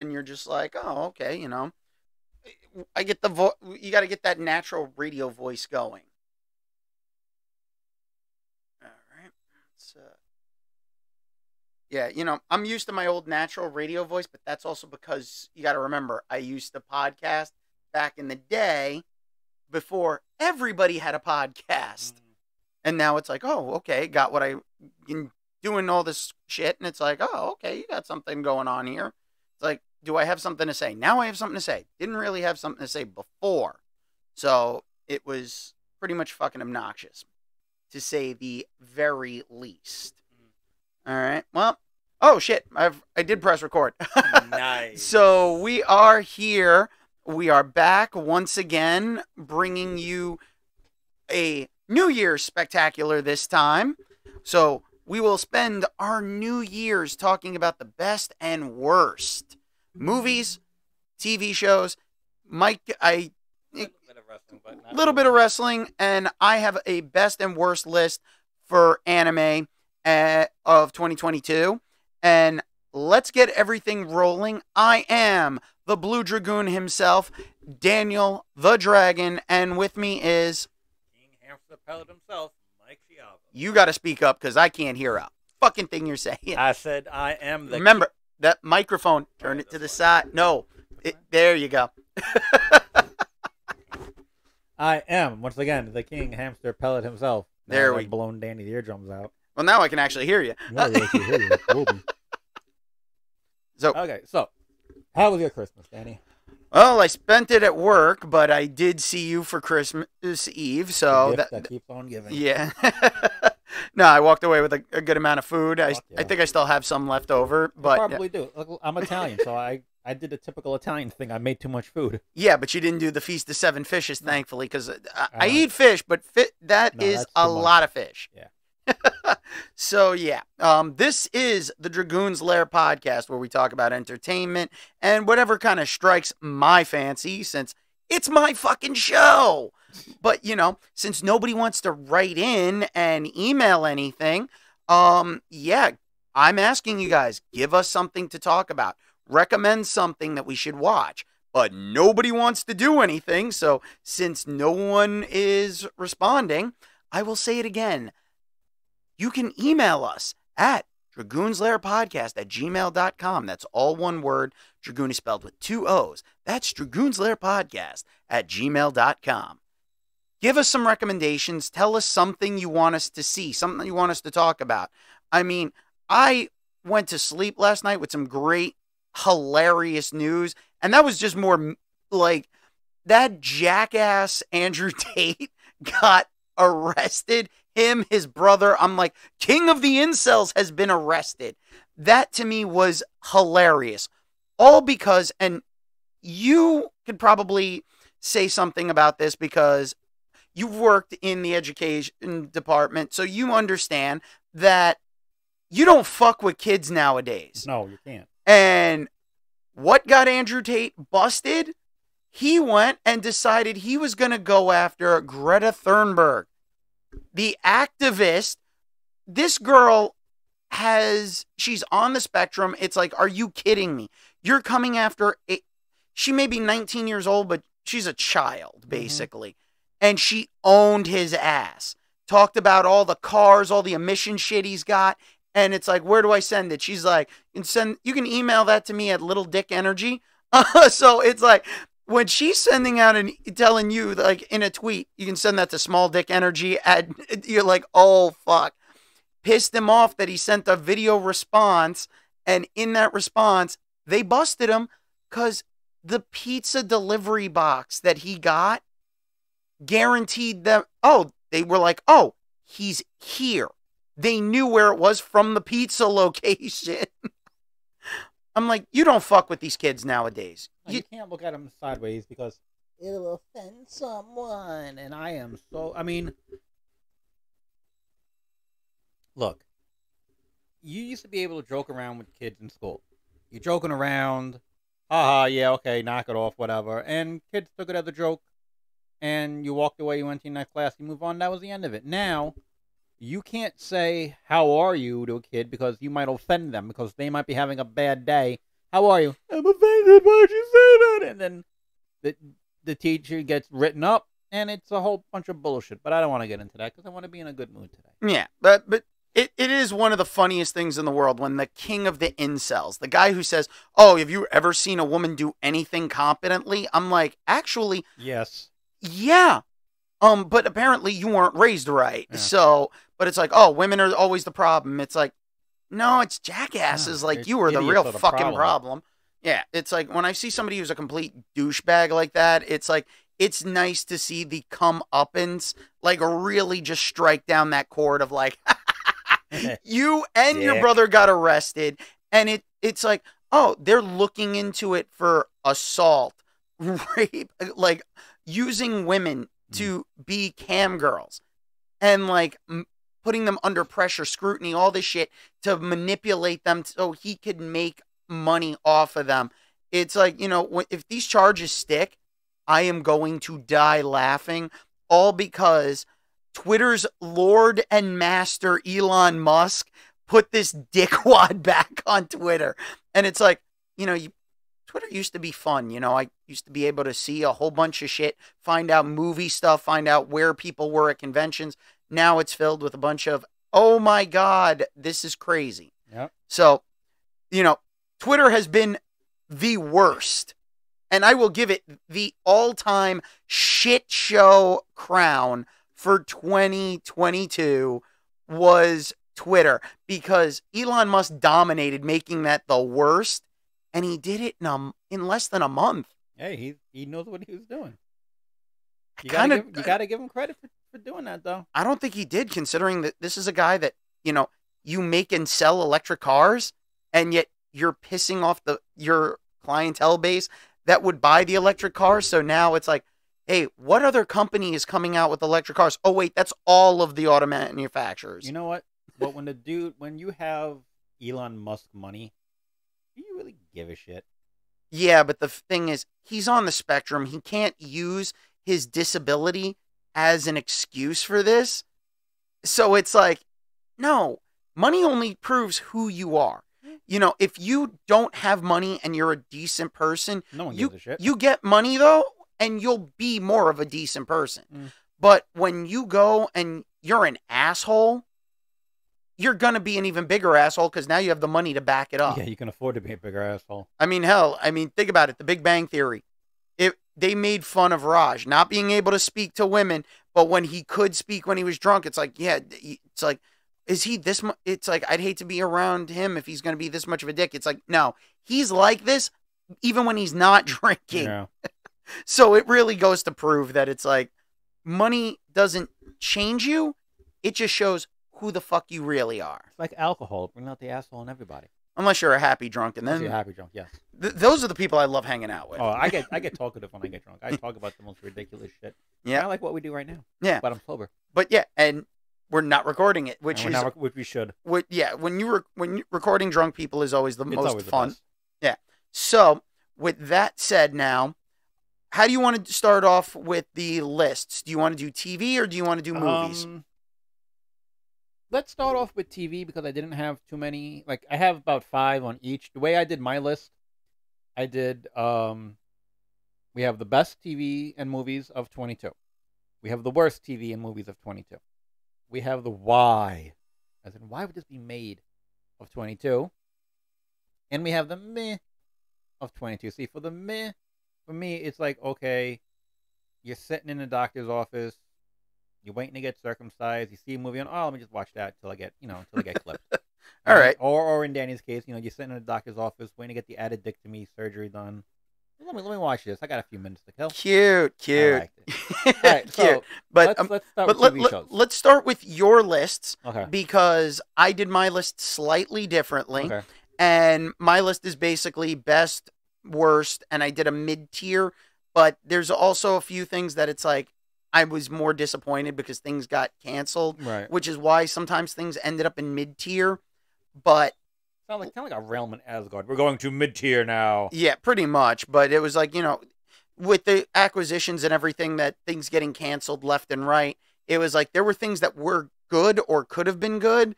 and you're just like, oh, okay, you know. I get the you got to get that natural radio voice going. All right. Let's, yeah, you know, I'm used to my old natural radio voice, but that's also because you got to remember, I used to podcast back in the day before everybody had a podcast. And now it's like, oh, okay, got what I doing all this shit. And it's like, oh, okay, you got something going on here. It's like, do I have something to say? Now I have something to say. Didn't really have something to say before. So it was pretty much fucking obnoxious, to say the very least. All right. Well, oh, shit. I did press record. Nice. So we are here. We are back once again, bringing you a New Year's spectacular this time. So we will spend our New Year's talking about the best and worst. Movies, TV shows, a little bit of wrestling, and I have a best and worst list for anime of 2022. And let's get everything rolling. I am the Blue Dragoon himself, Daniel the Dragon, and with me is King Hamster the Pellet himself, Mike Chiavo. You got to speak up because I can't hear a fucking thing you're saying. I said I am the. Remember. That microphone, turn it to the side. No, there you go. I am, once again, the King Hamster Pellet himself. Now there I've blown Danny the eardrums out. Well, now I can actually hear you. Now I can hear you. Cool. So, okay, so, how was your Christmas, Danny? Well, I spent it at work, but I did see you for Christmas Eve, so... The gift that keeps on giving. Yeah. No, I walked away with a good amount of food. I think I still have some left over. But you probably do. Look, I'm Italian, so I did a typical Italian thing. I made too much food. Yeah, but you didn't do the Feast of Seven Fishes, thankfully, because I eat fish, but that is a lot of fish. Yeah. So, yeah. This is the Dragoon's Lair podcast, where we talk about entertainment and whatever kind of strikes my fancy, since it's my fucking show. But, you know, since nobody wants to write in and email anything, yeah, I'm asking you guys, give us something to talk about. Recommend something that we should watch. But nobody wants to do anything, so since no one is responding, I will say it again. You can email us at DragoonsLairPodcast@gmail.com. That's all one word. Dragoon is spelled with 2 O's. That's DragoonsLairPodcast@gmail.com. Give us some recommendations. Tell us something you want us to see, something you want us to talk about. I mean, I went to sleep last night with some great, hilarious news, and that was just more like that jackass Andrew Tate got arrested. Him, his brother. I'm like, King of the Incels has been arrested. That to me was hilarious. All because, and you could probably say something about this because you've worked in the education department, so you understand that you don't fuck with kids nowadays. No, you can't. And what got Andrew Tate busted? He went and decided he was going to go after Greta Thunberg, the activist. This girl she's on the spectrum. It's like, are you kidding me? You're coming after it. She may be 19 years old, but she's a child, basically. Mm-hmm. And she owned his ass. Talked about all the cars, all the emission shit he's got. And it's like, where do I send it? She's like, you can email that to me at Little Dick Energy. So it's like, when she's sending out and telling you, like, in a tweet, you can send that to Small Dick Energy. You're like, oh, fuck. Pissed him off that he sent a video response. And in that response, they busted him because the pizza delivery box that he got guaranteed them. Oh, they were like, oh, he's here. They knew where it was from the pizza location. I'm like, you don't fuck with these kids nowadays. No, you can't look at them sideways because it'll offend someone. And I am so, I mean, look, you used to be able to joke around with kids in school. You're joking around. Haha, yeah, okay, knock it off, whatever. And kids took it as a joke. And you walked away, you went to your next class, you move on, that was the end of it. Now, you can't say, how are you, to a kid, because you might offend them, because they might be having a bad day, How are you? I'm offended. Why'd you say that? And then the teacher gets written up, and it's a whole bunch of bullshit. But I don't want to get into that because I want to be in a good mood today. Yeah, but it is one of the funniest things in the world when the king of the incels, the guy who says, "Oh, have you ever seen a woman do anything competently?" I'm like, actually, yes, yeah. But apparently you weren't raised right. Yeah. So, but it's like, oh, women are always the problem. It's like, no, it's jackasses. Yeah, like you are the real fucking problem. Yeah. It's like when I see somebody who's a complete douchebag like that, it's like, it's nice to see the comeuppance, like really just strike down that chord of like, you and your brother got arrested. And it's like, oh, they're looking into it for assault, rape, like using women to be cam girls and like putting them under pressure, scrutiny, all this shit to manipulate them so he could make money off of them. It's like, you know, if these charges stick, I am going to die laughing, all because Twitter's lord and master Elon Musk put this dickwad back on Twitter. And it's like, you know, Twitter used to be fun, you know, I used to be able to see a whole bunch of shit, find out movie stuff, find out where people were at conventions. Now it's filled with a bunch of, oh my God, this is crazy. Yep. So, you know, Twitter has been the worst, and I will give it the all-time shit show crown for 2022 was Twitter, because Elon Musk dominated making that the worst. And he did it in less than a month. Hey, he knows what he was doing. You got to give him credit for doing that, though. I don't think he did, considering that this is a guy that, you know, you make and sell electric cars, and yet you're pissing off your clientele base that would buy the electric cars. So now it's like, hey, what other company is coming out with electric cars? Oh, wait, that's all of the auto manufacturers. You know what? But when you have Elon Musk money, do you really give a shit? Yeah, but the thing is, he's on the spectrum. He can't use his disability as an excuse for this. So it's like, no, money only proves who you are. You know, if you don't have money and you're a decent person, no one gives a shit. You get money, though, and you'll be more of a decent person. Mm. But when you go and you're an asshole, you're going to be an even bigger asshole because now you have the money to back it up. Yeah, you can afford to be a bigger asshole. I mean, hell, I mean, think about it. The Big Bang Theory. They made fun of Raj not being able to speak to women, but when he could speak when he was drunk, it's like, yeah, it's like, is he this much? It's like, I'd hate to be around him if he's going to be this much of a dick. It's like, no, he's like this even when he's not drinking. Yeah. So it really goes to prove that it's like money doesn't change you. It just shows who the fuck you really are. It's like alcohol. Bring out the asshole in everybody. Unless you're a happy drunk, and then you're a happy drunk, yes. Those are the people I love hanging out with. Oh, I get talkative when I get drunk. I talk about the most ridiculous shit. Yeah, I like what we do right now. Yeah, but I'm sober. But yeah, and we're not recording it, which is not, which we should. Which, yeah, when you're recording drunk people is always it's always fun. Yeah. So with that said, now, how do you want to start off with the lists? Do you want to do TV or do you want to do movies? Let's start off with TV because I didn't have too many. Like, I have about 5 on each. The way I did my list, I did, we have the best TV and movies of 22. We have the worst TV and movies of 22. We have the why, as in why would this be made, of 22. And we have the meh of 22. See, for the meh, for me, it's like, okay, you're sitting in the doctor's office. You're waiting to get circumcised. You see a movie on, oh, let me just watch that till I get, you know, until I get clipped. All right. Or in Danny's case, you know, you're sitting in a doctor's office waiting to get the addictomy surgery done. Let me watch this. I got a few minutes to kill. Cute. I liked it. All right, so cute. But let's start with TV shows. Let's start with your lists, okay, because I did my list slightly differently, okay, and my list is basically best, worst, and I did a mid tier, but there's also a few things that it's like, I was more disappointed because things got canceled, right, which is why sometimes things ended up in mid-tier, but... Sound like a realm in Asgard. We're going to mid-tier now. Yeah, pretty much, but it was like, you know, with the acquisitions and everything, that things getting canceled left and right, it was like there were things that were good or could have been good,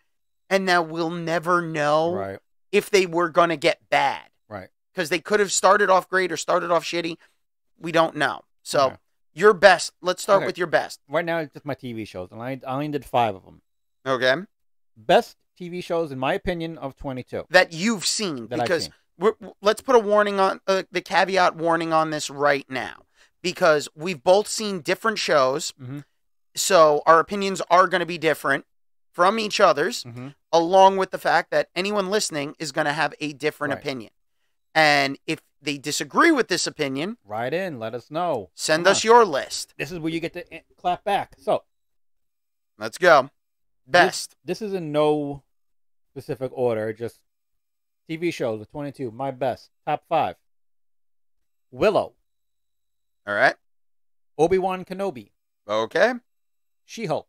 and now we'll never know, right, if they were going to get bad. Right. because they could have started off great or started off shitty. We don't know. So your best. Let's start with your best. Right now, it's just my TV shows, and I only did 5 of them. Okay. Best TV shows, in my opinion, of 22 that you've seen. That because I've seen. Let's put a warning on the caveat warning on this right now, because we've both seen different shows. Mm-hmm. So our opinions are going to be different from each other's, mm-hmm. along with the fact that anyone listening is going to have a different opinion. And if they disagree with this opinion, write in, let us know. Send us your list. This is where you get to clap back. So let's go. Best. This is in no specific order, just TV shows with 22. My best. Top 5. Willow. All right. Obi-Wan Kenobi. Okay. She-Hulk.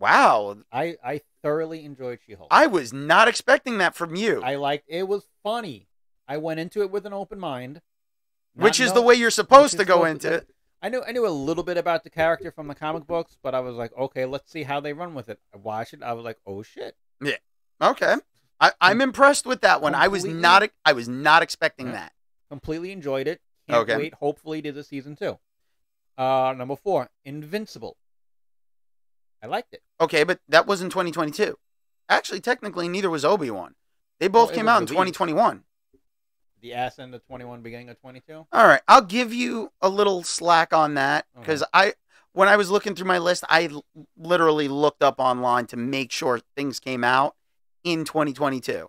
Wow. I thoroughly enjoyed She-Hulk. I was not expecting that from you. I liked it. It was funny. I went into it with an open mind. Which is the way you're supposed to go into it. I knew a little bit about the character from the comic books, but I was like, okay, let's see how they run with it. I watched it. I was like, oh, shit. Yeah. Okay. I'm impressed with that one. I was not expecting that. Completely enjoyed it. Can't wait. Hopefully, to the season 2. Number 4, Invincible. I liked it. Okay, but that wasn't 2022. Actually, technically, neither was Obi-Wan. They both came out in 2021. The ass end of 21, beginning of 22. All right, I'll give you a little slack on that because when I was looking through my list, I literally looked up online to make sure things came out in 2022.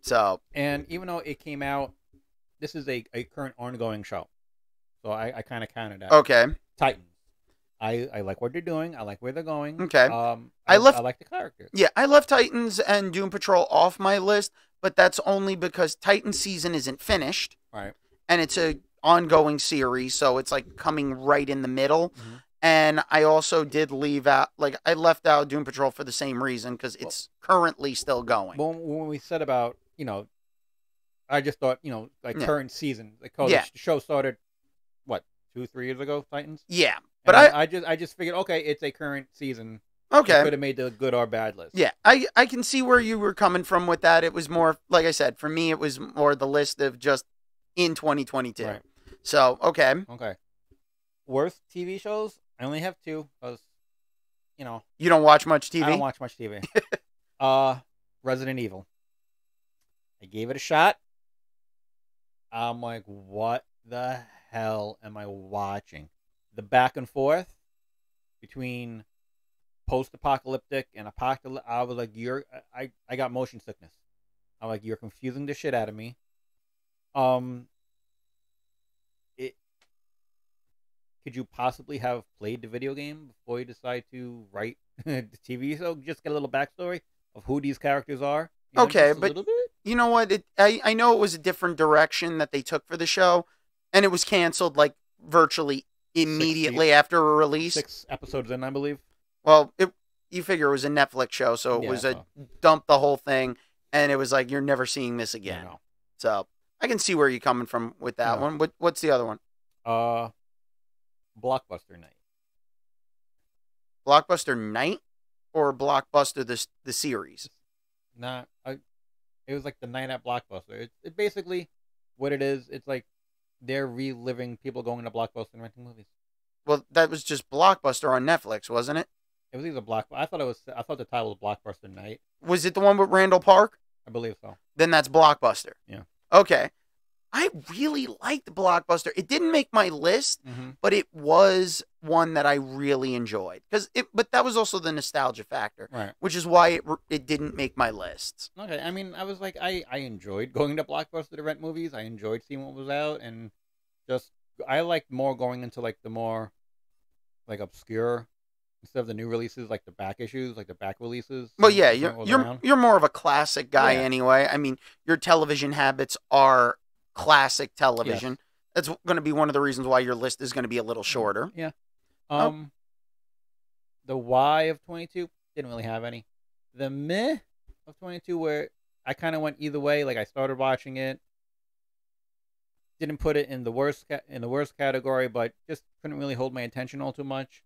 So, and even though it came out, this is a current ongoing show, so I kind of counted out. Okay. Titans. I like what they're doing. I like where they're going. Okay. I like the characters. Yeah, I left Titans and Doom Patrol off my list, but that's only because Titans season isn't finished. Right. And it's a ongoing series, so it's like coming right in the middle. Mm-hmm. And I also did leave out, like, I left out Doom Patrol for the same reason, because it's currently still going. Well, when we said about, you know, I just thought, you know, like current season, like the show started, what, 2-3 years ago, Titans? Yeah. But I just figured, okay, it's a current season. Okay. You could have made the good or bad list. Yeah, I can see where you were coming from with that. It was more, like I said, for me, it was more the list of just in 2022. Right. So, okay. Okay. Worst TV shows? I only have 2 because, you know. You don't watch much TV? I don't watch much TV. Resident Evil. I gave it a shot. I'm like, what the hell am I watching? The back and forth between post-apocalyptic and apocalyptic. I was like, I got motion sickness. I'm like, you're confusing the shit out of me. Could you possibly have played the video game before you decide to write the TV show? Just get a little backstory of who these characters are. You know, okay, but you know what? I know it was a different direction that they took for the show, and it was canceled like virtually immediately after a release. 6 episodes in, I believe. Well, you figure it was a Netflix show, so it was a dump the whole thing, and it was like, you're never seeing this again. No. So I can see where you're coming from with that one. What's the other one? Blockbuster Night. Blockbuster Night or Blockbuster the series? Nah, it was like the Night at Blockbuster. It basically, what it is, it's like they're reliving people going to Blockbuster and renting movies. Well, that was just Blockbuster on Netflix, wasn't it? It was either Blockbuster. I thought the title was Blockbuster Night. Was it the one with Randall Park? I believe so. Then that's Blockbuster. Yeah. Okay. I really liked Blockbuster. It didn't make my list, but it was one that I really enjoyed. But that was also the nostalgia factor, right? Which is why it didn't make my list. Okay, I mean, I was like, I enjoyed going to Blockbuster to rent movies. I enjoyed seeing what was out, and just I liked more going into like the more like obscure instead of the new releases, like the back issues, like the back releases. Well, yeah, you're more of a classic guy anyway. I mean, your television habits are classic television. Yes. That's going to be one of the reasons why your list is going to be a little shorter. Yeah. The why of 22 didn't really have any. The meh of 22, where I kind of went either way. Like I started watching it, didn't put it in the worst category, but just couldn't really hold my attention all too much.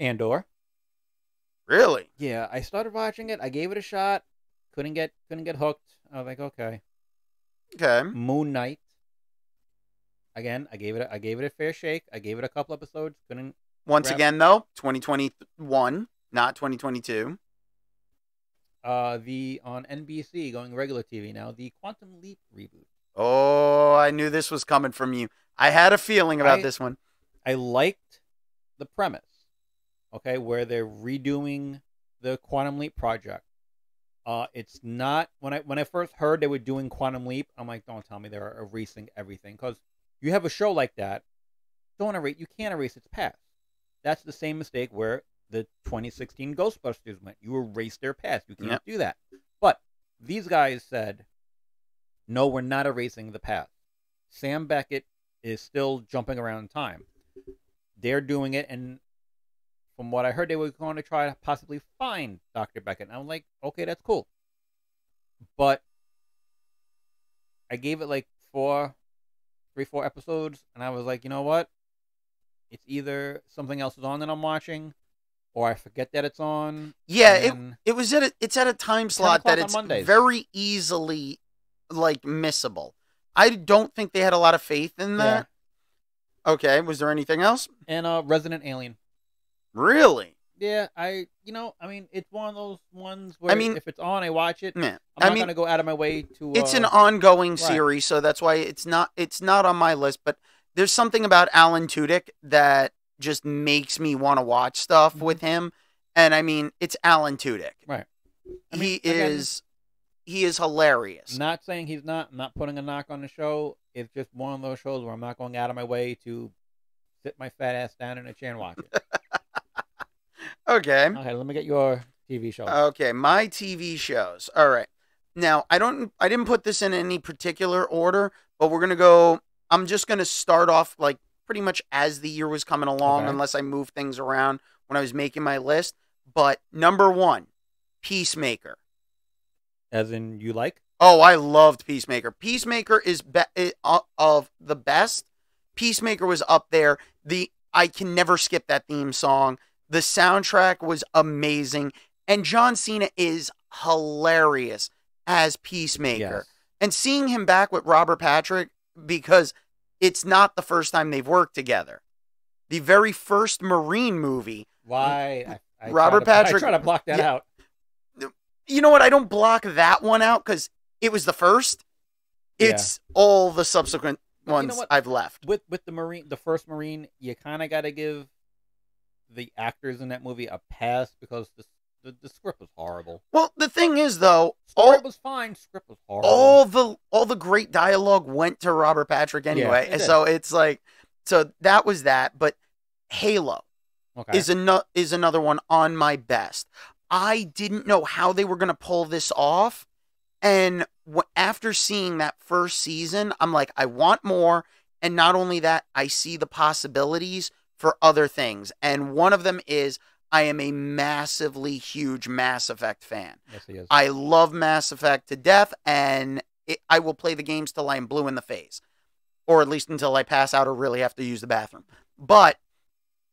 Andor. Really? Yeah. I started watching it. I gave it a shot. Couldn't get hooked. I was like, okay. Okay. Moon Knight. Again, I gave it a fair shake. I gave it a couple episodes. Couldn't. Once again, though, 2021, not 2022. The on NBC going regular TV now, the Quantum Leap reboot. Oh, I knew this was coming from you. I had a feeling about this one. I liked the premise. Okay, where they're redoing the Quantum Leap project. It's not when I first heard they were doing Quantum Leap, I'm like, don't tell me they're erasing everything, because you have a show like that, don't erase. You can't erase its past. That's the same mistake where the 2016 Ghostbusters went. You erase their past. You can't do that. But these guys said, no, we're not erasing the past. Sam Beckett is still jumping around in time. They're doing it, and from what I heard, they were going to try to possibly find Dr. Beckett. And I'm like, okay, that's cool. But I gave it like three, four episodes, and I was like, you know what? It's either something else is on that I'm watching, or I forget that it's on. Yeah, it was it's at a time slot that it's very easily like missable. I don't think they had a lot of faith in that. Yeah. Okay, was there anything else? And Resident Alien. Really? Yeah, I mean, it's one of those ones where if it's on, I watch it. Yeah. I'm not going to go out of my way to. It's an ongoing series, so that's why it's not on my list. But there's something about Alan Tudyk that just makes me want to watch stuff with him, and I mean, it's Alan Tudyk. Right. He is hilarious. Not saying he's not. I'm not putting a knock on the show. It's just one of those shows where I'm not going out of my way to sit my fat ass down in a chair and watch it. Okay. Okay, let me get your TV show. Okay, my TV shows. All right. Now, I didn't put this in any particular order, but we're going to go. I'm just going to start off like pretty much as the year was coming along, unless I move things around when I was making my list. But number one, Peacemaker. As in you like? Oh, I loved Peacemaker. Peacemaker is of the best. Peacemaker was up there. I can never skip that theme song. The soundtrack was amazing, and John Cena is hilarious as Peacemaker. Yes. And seeing him back with Robert Patrick, because it's not the first time they've worked together. The very first Marine movie. Why? Robert Patrick. I try to block that out. You know what? I don't block that one out because it was the first. It's all the subsequent ones I've left. With the Marine, the first Marine, you kind of got to give the actors in that movie a pass because the script was horrible. Well, the thing is, though, script was fine. Script was horrible. All the great dialogue went to Robert Patrick anyway, and so it's like, so that was that. But Halo is another one on my best. I didn't know how they were going to pull this off, and after seeing that first season, I'm like, I want more. And not only that, I see the possibilities for other things. And one of them is I am a massively huge Mass Effect fan. Yes, he is. I love Mass Effect to death, and I will play the games till I am blue in the face. Or at least until I pass out or really have to use the bathroom. But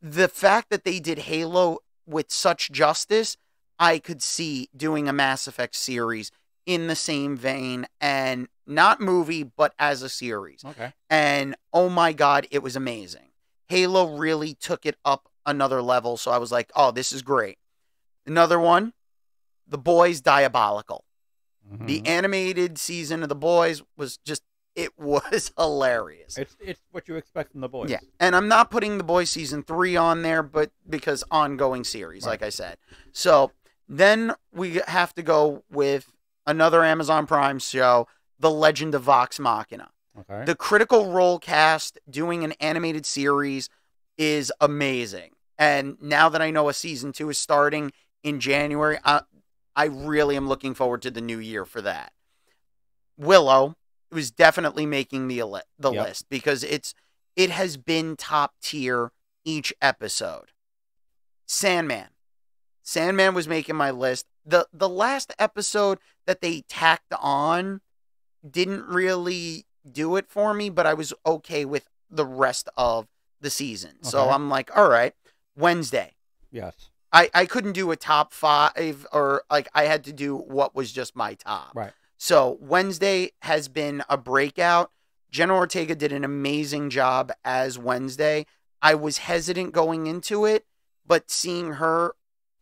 the fact that they did Halo with such justice, I could see doing a Mass Effect series in the same vein, and not movie, but as a series. Okay. And oh my God, it was amazing. Halo really took it up another level, so I was like, oh, this is great. Another one, The Boys Diabolical. The animated season of The Boys was just, it was hilarious. It's what you expect from The Boys. Yeah, and I'm not putting The Boys Season 3 on there, but because ongoing series, like I said. So then we have to go with another Amazon Prime show, The Legend of Vox Machina. Okay. The Critical Role cast doing an animated series is amazing. And now that I know a season 2 is starting in January, I really am looking forward to the new year for that. Willow was definitely making the list because it has been top tier each episode. Sandman. Sandman was making my list. The last episode that they tacked on didn't really do it for me, but I was okay with the rest of the season. Okay. So I'm like, all right, Wednesday. Yes. I couldn't do a top 5 or like I had to do what was just my top. Right. So Wednesday has been a breakout. Jenna Ortega did an amazing job as Wednesday. I was hesitant going into it, but seeing her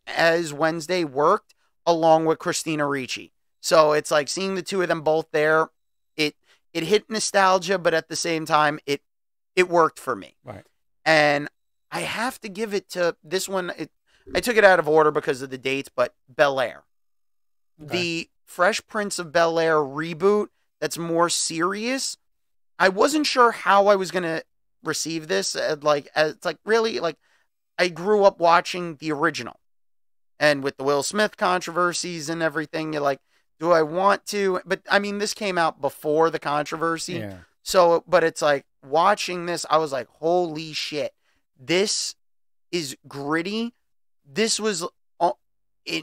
as Wednesday worked along with Christina Ricci. So it's like seeing the two of them both there, it hit nostalgia, but at the same time, it worked for me. Right. And I have to give it to this one. I took it out of order because of the dates, but Bel-Air. Okay. The Fresh Prince of Bel-Air reboot that's more serious. I wasn't sure how I was going to receive this. I grew up watching the original. And with the Will Smith controversies and everything, you're like, do I want to? But, I mean, this came out before the controversy. Yeah. So, but it's like, watching this, I was like, holy shit. This is gritty. This was, it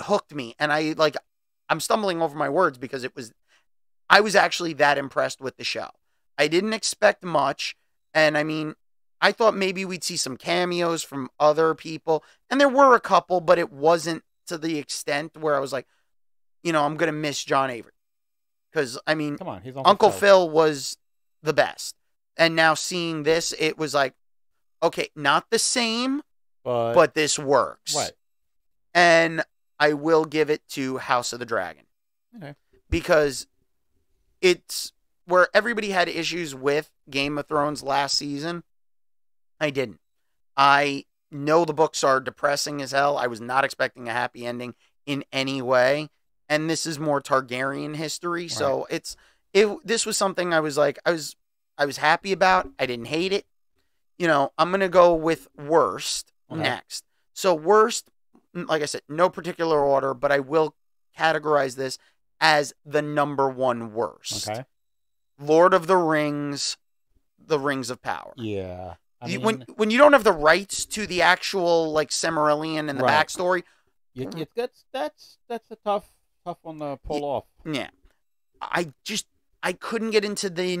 hooked me. And I'm stumbling over my words because I was actually that impressed with the show. I didn't expect much. And I mean, I thought maybe we'd see some cameos from other people. And there were a couple, but it wasn't to the extent where I was like, you know, I'm going to miss John Avery. Because, I mean, come on, Uncle Phil was the best. And now seeing this, it was like, okay, not the same, but this works. Right. And I will give it to House of the Dragon. Okay. Because it's where everybody had issues with Game of Thrones last season. I didn't. I know the books are depressing as hell. I was not expecting a happy ending in any way. And this is more Targaryen history. Right. So this was something I was like, I was happy about. I didn't hate it. You know, I'm going to go with worst next. So worst, like I said, no particular order, but I will categorize this as the #1 worst. Okay. Lord of the Rings of Power. Yeah. I mean, when you don't have the rights to the actual, like, Silmarillion and the backstory. That's a tough one to pull off. Yeah. I couldn't get into the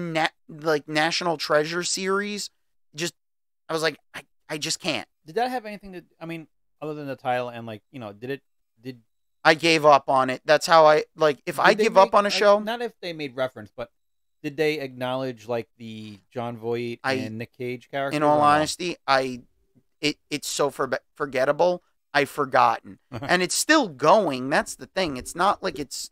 National Treasure series. I was like, I just can't. Did that have anything to, I mean, other than the title and, like, you know, did I gave up on it. That's how I, like, if I give up on a show. Not if they made reference, but did they acknowledge, like, the John Voight and Nick Cage character? In all honesty, it's so forgettable. I've forgotten. And it's still going. That's the thing. It's not like it's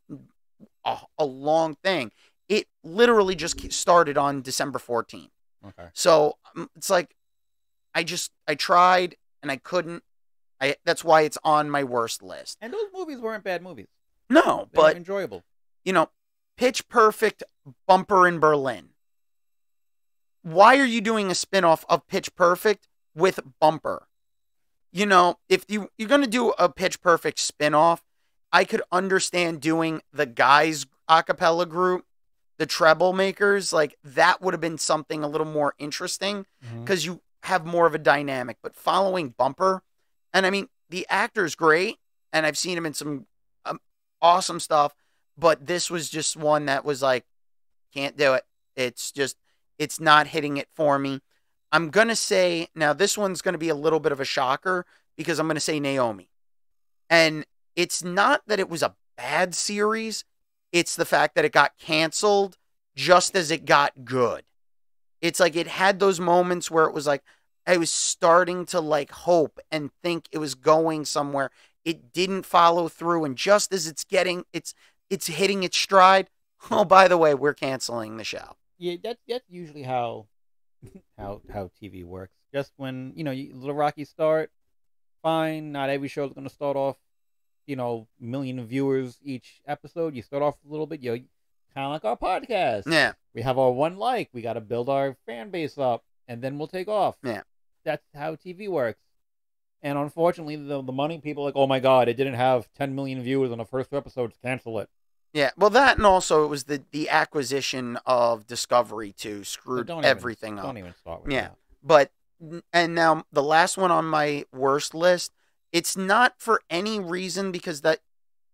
a long thing. It literally just started on December 14th. Okay. So it's like, I tried and I couldn't. That's why it's on my worst list. And those movies weren't bad movies. No, but enjoyable. You know, Pitch Perfect, Bumper in Berlin. Why are you doing a spinoff of Pitch Perfect with Bumper? You know, if you're going to do a Pitch Perfect spinoff, I could understand doing the guys' a cappella group, the treble makers. Like, that would have been something a little more interesting because you have more of a dynamic. But following Bumper, and I mean, the actor's great, and I've seen him in some awesome stuff, but this was just one that was like, can't do it. It's just, it's not hitting it for me. I'm going to say, now this one's going to be a little bit of a shocker because I'm going to say Naomi. And it's not that it was a bad series. It's the fact that it got canceled just as it got good. It's like it had those moments where it was like, I was starting to like hope and think it was going somewhere. It didn't follow through. And just as it's hitting its stride. Oh, by the way, we're canceling the show. Yeah, that's usually how TV works. Just when, you know, a little rocky start, fine. Not every show is going to start off, you know, million viewers each episode. You start off a little bit, you know, kind of like our podcast. Yeah. We have our one like. We got to build our fan base up, and then we'll take off. Yeah. That's how TV works. And unfortunately, the money people are like, oh my God, it didn't have 10 million viewers on the first episode. Cancel it. Yeah, well, that, and also it was the acquisition of Discovery too screwed everything up. Don't even start with that. But, and now the last one on my worst list, it's not for any reason because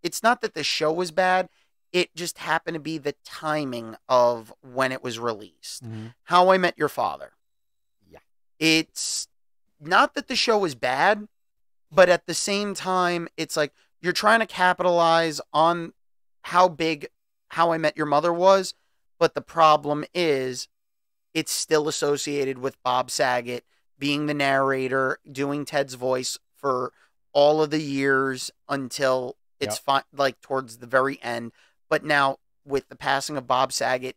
it's not that the show was bad. It just happened to be the timing of when it was released. Mm-hmm. How I Met Your Father. Yeah. It's not that the show was bad, but at the same time, it's like you're trying to capitalize on how big How I Met Your Mother was, but the problem is it's still associated with Bob Saget being the narrator, doing Ted's voice for all of the years until it's like towards the very end. But now with the passing of Bob Saget,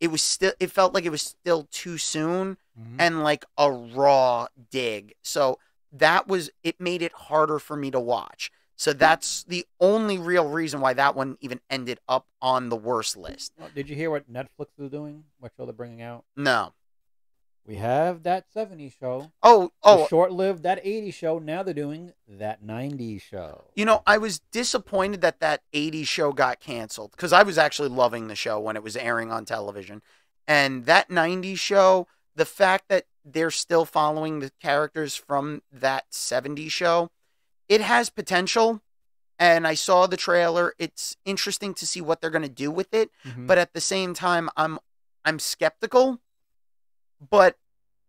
it felt like it was still too soon and like a raw dig. So that was, it made it harder for me to watch. So that's the only real reason why that one even ended up on the worst list. Did you hear what Netflix is doing? What show they're bringing out? No. We have That 70s Show. Oh. Short-lived That 80s Show. Now they're doing That 90s Show. You know, I was disappointed that That 80s Show got canceled because I was actually loving the show when it was airing on television. And That 90s Show, the fact that they're still following the characters from That 70s Show, it has potential, and I saw the trailer. It's interesting to see what they're going to do with it, but at the same time, I'm skeptical. But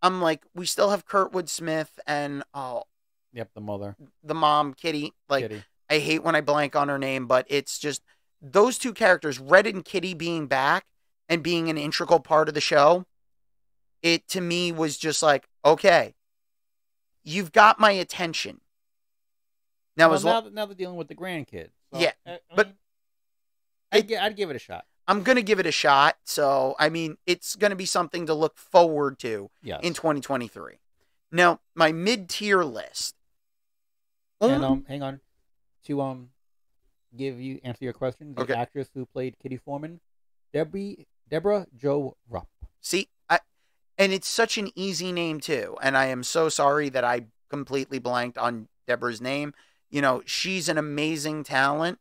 I'm like, we still have Kurtwood Smith and the mother, the mom, Kitty. Like, Kitty. I hate when I blank on her name, but it's just those two characters, Red and Kitty, being back and being an integral part of the show. It to me was just like, okay, you've got my attention. Now, now they're dealing with the grandkids. So, yeah, I'd give it a shot. I'm going to give it a shot. So, I mean, it's going to be something to look forward to in 2023. Now, my mid-tier list. And, hang on. To answer your question, the actress who played Kitty Foreman, Deborah Jo Rupp. See, and it's such an easy name, too. And I am so sorry that I completely blanked on Deborah's name. You know, she's an amazing talent,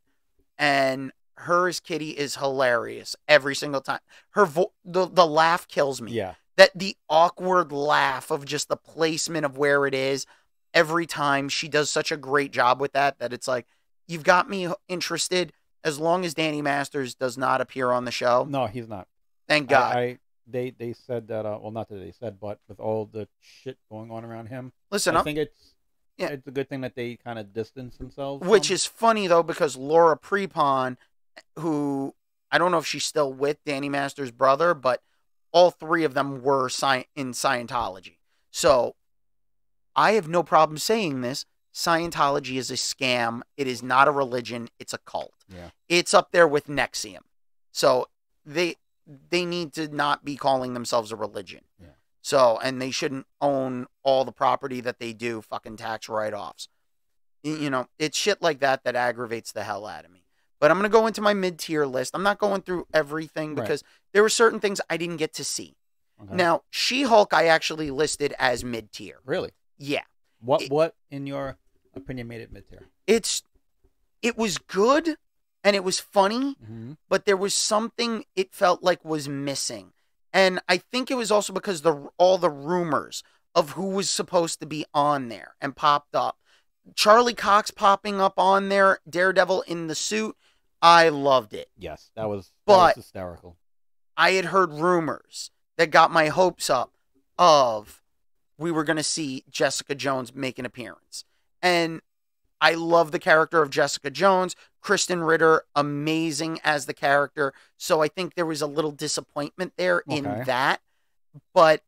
and her as Kitty is hilarious every single time. Her the laugh kills me. Yeah, the awkward laugh of just the placement of where it is every time. She does such a great job with that that it's like, you've got me interested as long as Danny Masters does not appear on the show. No, he's not. Thank God. They said that. Well, not that they said, but with all the shit going on around him. Listen, I think it's. Yeah. It's a good thing that they kind of distance themselves. Which is funny, though, because Laura Prepon, who I don't know if she's still with Danny Masters' brother, but all three of them were in Scientology. So I have no problem saying this. Scientology is a scam. It is not a religion. It's a cult. Yeah. It's up there with Nexium. So they need to not be calling themselves a religion. Yeah. So, and they shouldn't own all the property that they do, fucking tax write-offs. You know, it's shit like that that aggravates the hell out of me. But I'm going to go into my mid-tier list. I'm not going through everything because there were certain things I didn't get to see. Now, She-Hulk I actually listed as mid-tier. Really? Yeah. What in your opinion, made it mid-tier? It was good, and it was funny, but there was something it felt like was missing. And I think it was also because all the rumors of who was supposed to be on there and popped up. Charlie Cox popping up on there, Daredevil in the suit. I loved it. Yes, that was hysterical. I had heard rumors that got my hopes up of we were going to see Jessica Jones make an appearance. And I love the character of Jessica Jones. Kristen Ritter, amazing as the character. So I think there was a little disappointment there in that. But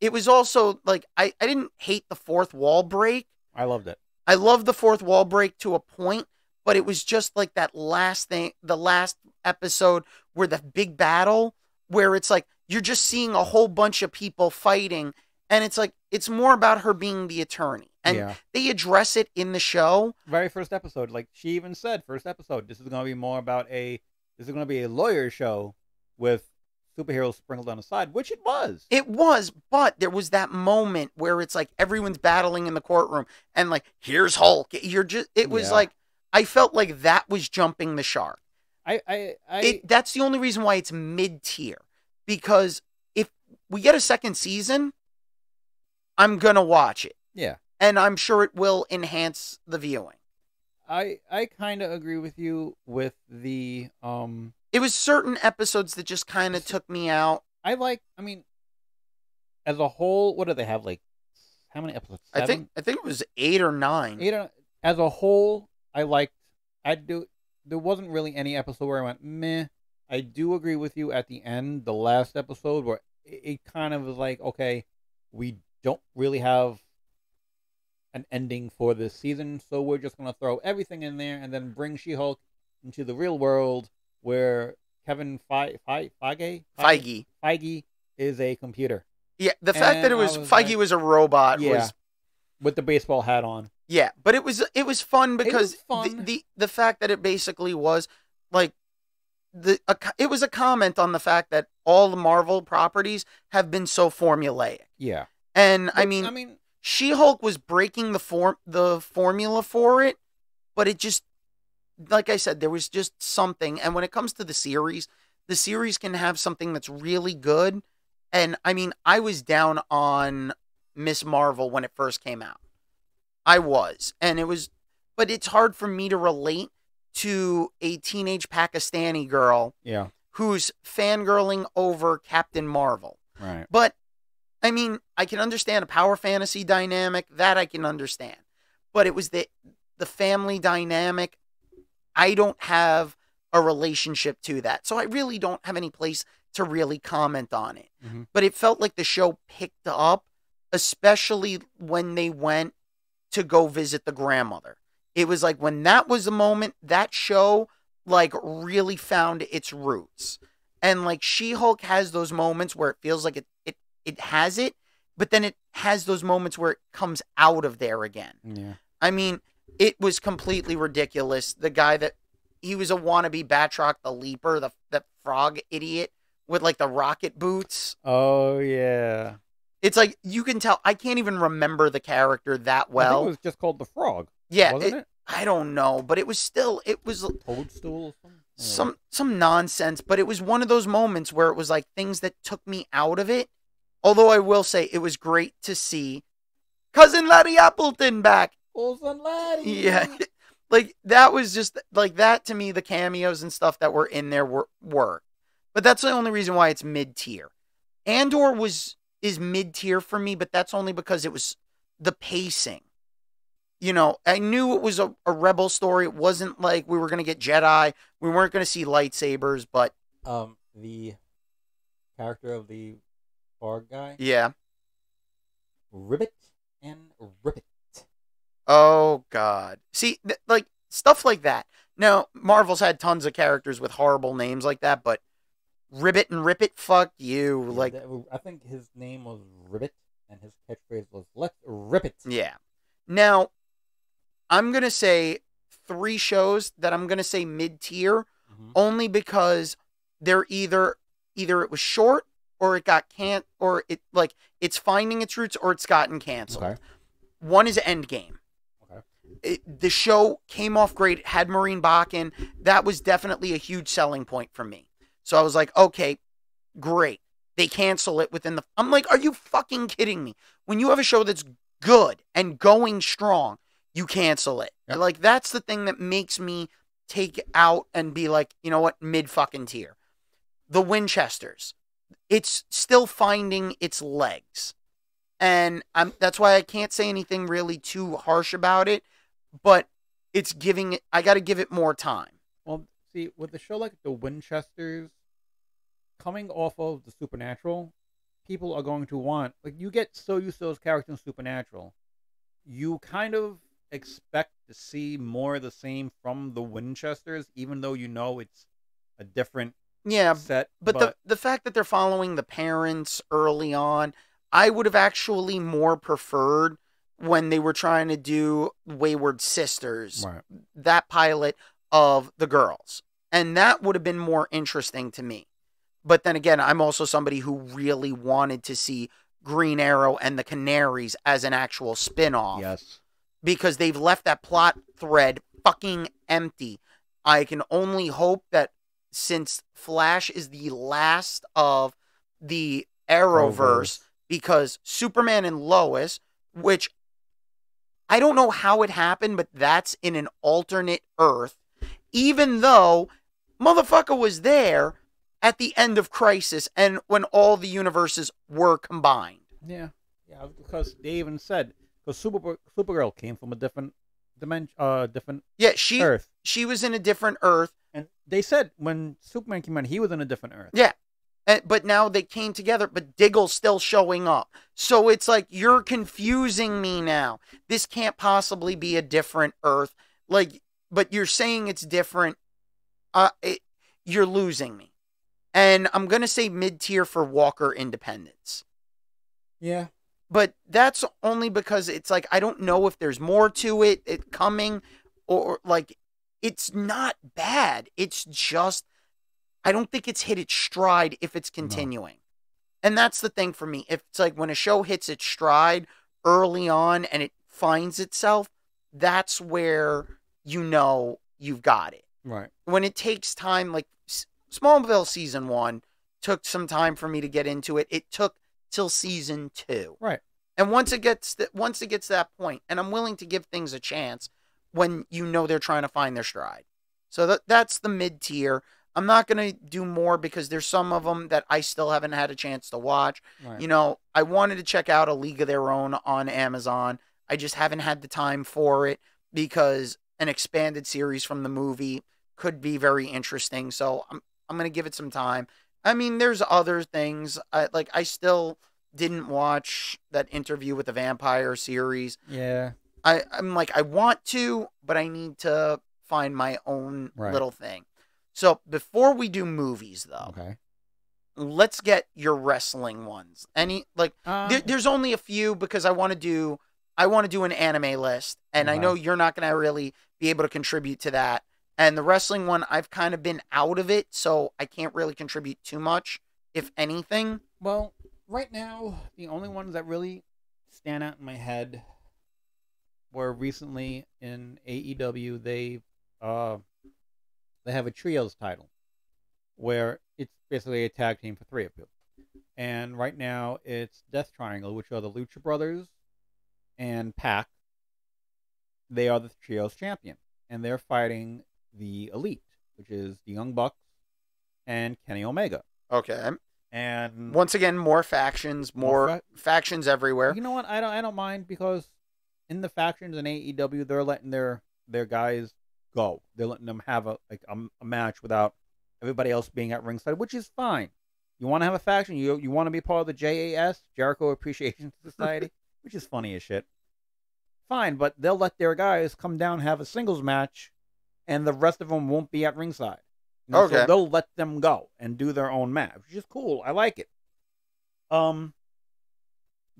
it was also like, I didn't hate the fourth wall break. I loved it. I loved the fourth wall break to a point, but it was just like that last thing, the last episode where the big battle, where it's like, you're just seeing a whole bunch of people fighting. And it's like, it's more about her being the attorney. And they address it in the show. Very first episode. Like, she even said, first episode, this is going to be more about this is going to be a lawyer show with superheroes sprinkled on the side, which it was. It was, but there was that moment where it's like, everyone's battling in the courtroom. And like, here's Hulk. You're just, it was like, I felt like that was jumping the shark. That's the only reason why it's mid-tier. Because if we get a second season, I'm going to watch it. Yeah. And I'm sure it will enhance the viewing. I kind of agree with you with the... It was certain episodes that just kind of took me out. I mean, as a whole, what do they have? Like, how many episodes? Seven? I think it was 8 or 9. As a whole, I liked... I'd do there wasn't really any episode where I went, meh. I do agree with you at the end, the last episode, where it kind of was like, okay, we don't really have an ending for this season, so we're just going to throw everything in there and then bring She-Hulk into the real world where Kevin Feige is a computer. Yeah, the fact that it was Feige, like, was a robot. Yeah, was... with the baseball hat on. Yeah, but it was fun because the fact that it basically was like it was a comment on the fact that all the Marvel properties have been so formulaic. Yeah, and but, I mean, She-Hulk was breaking the formula for it, but it just, like I said, there was just something. And when it comes to the series can have something that's really good. And, I mean, I was down on Miss Marvel when it first came out. I was. And it was... But it's hard for me to relate to a teenage Pakistani girl who's fangirling over Captain Marvel. Right. But, I mean, I can understand a power fantasy dynamic. That I can understand. But it was the family dynamic. I don't have a relationship to that. So I really don't have any place to really comment on it. Mm-hmm. But it felt like the show picked up, especially when they went to go visit the grandmother. It was like when that was the moment, that show like really found its roots. And like She-Hulk has those moments where it feels like it has it, but then it has those moments where it comes out of there again. Yeah. I mean, it was completely ridiculous. The guy that he was a wannabe Batroc the Leaper, the frog idiot with like the rocket boots. Oh yeah. It's like you can tell I can't even remember the character that well. I think it was just called the Frog. Yeah, wasn't it? I don't know, but it was still Toadstool or something? Some nonsense, but it was one of those moments where it was like things that took me out of it. Although I will say it was great to see Cousin Larry Appleton back. Cousin Larry. Yeah. Like that was just like that to me, the cameos and stuff that were in there were. But that's the only reason why it's mid-tier. Andor is mid-tier for me, but that's only because it was the pacing. You know, I knew it was a rebel story. It wasn't like we were going to get Jedi. We weren't going to see lightsabers, but... the character of the Borg guy? Yeah. Ribbit and Ribbit. Oh, God. See, like, stuff like that. Now, Marvel's had tons of characters with horrible names like that, but Ribbit and Rippet, fuck you. Yeah, like, I think his name was Ribbit, and his catchphrase was, let's rip it. Yeah. Now, I'm going to say three shows that I'm going to say mid-tier, only because they're either it was short, or it got can't, or it, like, it's finding its roots, or it's gotten canceled. Okay. One is Endgame. The show came off great. It had Maureen Bakken. That was definitely a huge selling point for me. So I was like, okay, great. They cancel it within the... I'm like, are you fucking kidding me? When you have a show that's good and going strong, you cancel it. Yep. Like, that's the thing that makes me take out and be like, you know what? Mid-fucking-tier. The Winchesters. It's still finding its legs. And that's why I can't say anything really too harsh about it. But it's giving it, I got to give it more time. Well, see, with a show like The Winchesters, coming off of the Supernatural, people are going to want, like, you get so used to those characters in Supernatural, you kind of expect to see more of the same from The Winchesters, even though you know it's a different set. But the fact that they're following the parents early on, I would have actually more preferred when they were trying to do Wayward Sisters, that pilot of the girls. And that would have been more interesting to me. But then again, I'm also somebody who really wanted to see Green Arrow and the Canaries as an actual spinoff. Yes. Because they've left that plot thread fucking empty. I can only hope that since Flash is the last of the Arrowverse, because Superman and Lois, which... I don't know how it happened, but that's in an alternate Earth, even though motherfucker was there at the end of Crisis and when all the universes were combined. Yeah, because they even said, because Supergirl came from a different dimension, different. Yeah, she was in a different Earth. And they said when Superman came out, he was in a different Earth. Yeah, and, but now they came together. But Diggle's still showing up, so it's like you're confusing me now. This can't possibly be a different Earth. Like, but you're saying it's different. You're losing me, and I'm gonna say mid-tier for Walker Independence. Yeah. But that's only because it's like, I don't know if there's more to it, coming, or like, it's not bad. It's just, I don't think it's hit its stride if it's continuing. No. And that's the thing for me. If it's like when a show hits its stride early on and it finds itself, that's where you know you've got it. Right. When it takes time, like Smallville season 1 took some time for me to get into it. It took till season 2. Right. And once it gets to that point, and I'm willing to give things a chance when you know they're trying to find their stride. So that's the mid-tier. I'm not going to do more because there's some of them that I still haven't had a chance to watch. Right. You know, I wanted to check out A League of Their Own on Amazon. I just haven't had the time for it because an expanded series from the movie could be very interesting. So I'm going to give it some time. I mean, there's other things. Like, I still didn't watch that Interview with the Vampire series. Yeah. I'm like, I want to, but I need to find my own little thing. So, before we do movies, though, let's get your wrestling ones. Any, like, there's only a few because I want to do an anime list, and I know you're not going to really be able to contribute to that. And the wrestling one, I've kind of been out of it, so I can't really contribute too much, if anything. Well, right now, the only ones that really stand out in my head were recently in AEW. They have a trios title where it's basically a tag team for 3 of you. And right now, it's Death Triangle, which are the Lucha Brothers and Pac. They are the trios champion, and they're fighting the Elite, which is the Young Bucks and Kenny Omega. Okay. And once again, more factions, more factions everywhere. You know what? I don't mind, because in the factions in AEW, they're letting their guys go. They're letting them have a match without everybody else being at ringside, which is fine. You want to have a faction, you want to be part of the JAS, Jericho Appreciation Society, which is funny as shit. Fine, but they'll let their guys come down, have a singles match, and the rest of them won't be at ringside. You know, so they'll let them go and do their own match, which is cool. I like it. The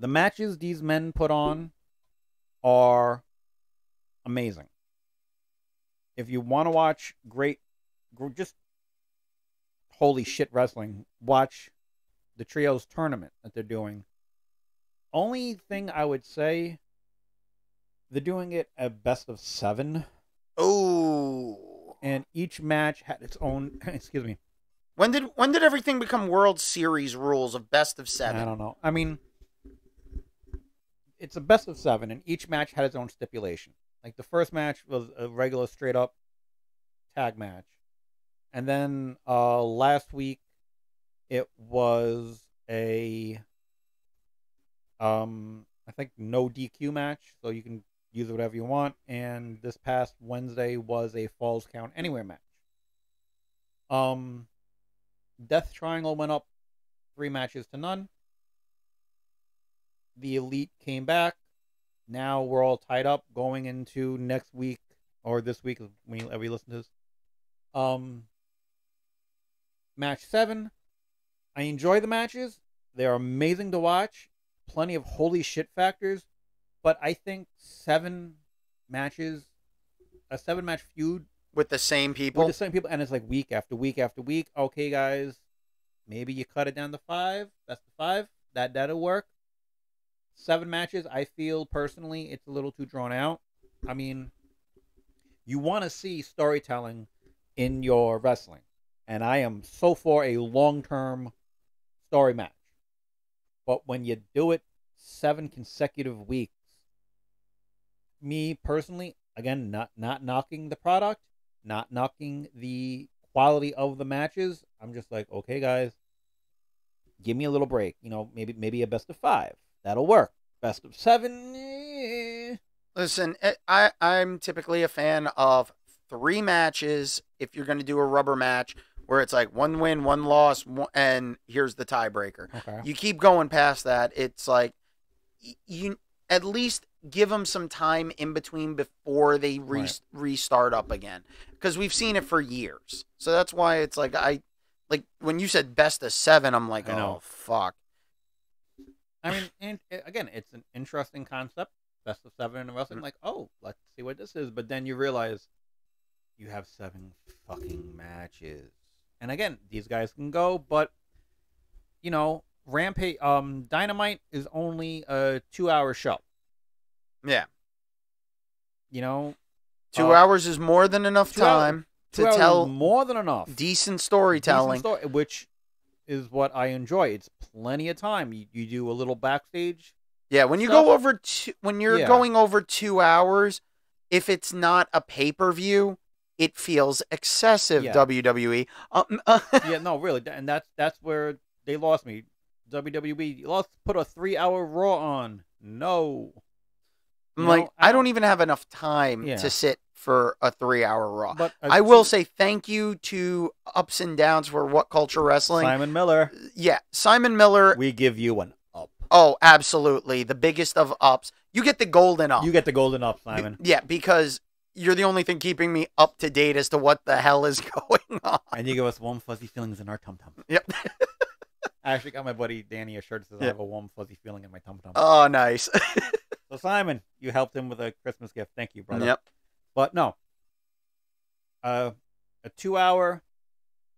matches these men put on are amazing. If you want to watch great, just holy shit wrestling, watch the trios tournament that they're doing. Only thing I would say, they're doing it a best of 7. Oh, and each match had its own. Excuse me. When did everything become World Series rules of best of 7? I don't know. I mean, it's a best of 7, and each match had its own stipulation. Like, the first match was a regular straight up tag match, and then last week it was a I think no DQ match, so you can use it whatever you want. And this past Wednesday was a Falls Count Anywhere match. Death Triangle went up 3 matches to none. The Elite came back. Now we're all tied up going into next week, or this week, whenever you listen to this. Match 7. I enjoy the matches. They are amazing to watch. Plenty of holy shit factors. But I think 7 matches, a 7-match feud with the same people. With the same people, and it's like week after week after week. Okay, guys, maybe you cut it down to 5. Best of 5. That'll work. 7 matches. I feel personally it's a little too drawn out. I mean, you want to see storytelling in your wrestling, and I am so for a long-term story match. But when you do it 7 consecutive weeks. Me personally, again, not knocking the product, not knocking the quality of the matches. I'm just like, okay, guys, give me a little break. You know, maybe a best of 5. That'll work. Best of 7. Listen, I'm typically a fan of 3 matches if you're going to do a rubber match where it's like 1 win, 1 loss, and here's the tiebreaker. Okay. You keep going past that. It's like you at least give them some time in between before they restart up again, because we've seen it for years. So that's why it's like like when you said best of 7, I'm like, oh, fuck. I mean, and again, it's an interesting concept. Best of 7 in wrestling, like, oh, let's see what this is. But then you realize you have 7 fucking matches. And again, these guys can go, but you know, Rampage, Dynamite is only a 2-hour show. Yeah, you know, 2 hours is more than enough time to tell more than enough decent storytelling, which is what I enjoy. It's plenty of time. You do a little backstage. Yeah, when you go over when you're going over 2 hours, if it's not a pay-per-view, it feels excessive. Yeah. WWE. Yeah, no, really, and that's where they lost me. WWE put a 3-hour Raw on. No, I'm like, I don't even have enough time to sit for a 3-hour Raw. But I will say thank you to Ups and Downs for What Culture Wrestling. Simon Miller. Yeah, Simon Miller. We give you an. Oh, absolutely. The biggest of ups. You get the golden up. You get the golden up, Simon. Yeah, because you're the only thing keeping me up to date as to what the hell is going on. And you give us warm, fuzzy feelings in our tum-tum. Yep. I actually got my buddy Danny a shirt that says I have a warm, fuzzy feeling in my tum-tum. Oh, nice. So, Simon, you helped him with a Christmas gift. Thank you, brother. Yep. But, no. A 2-hour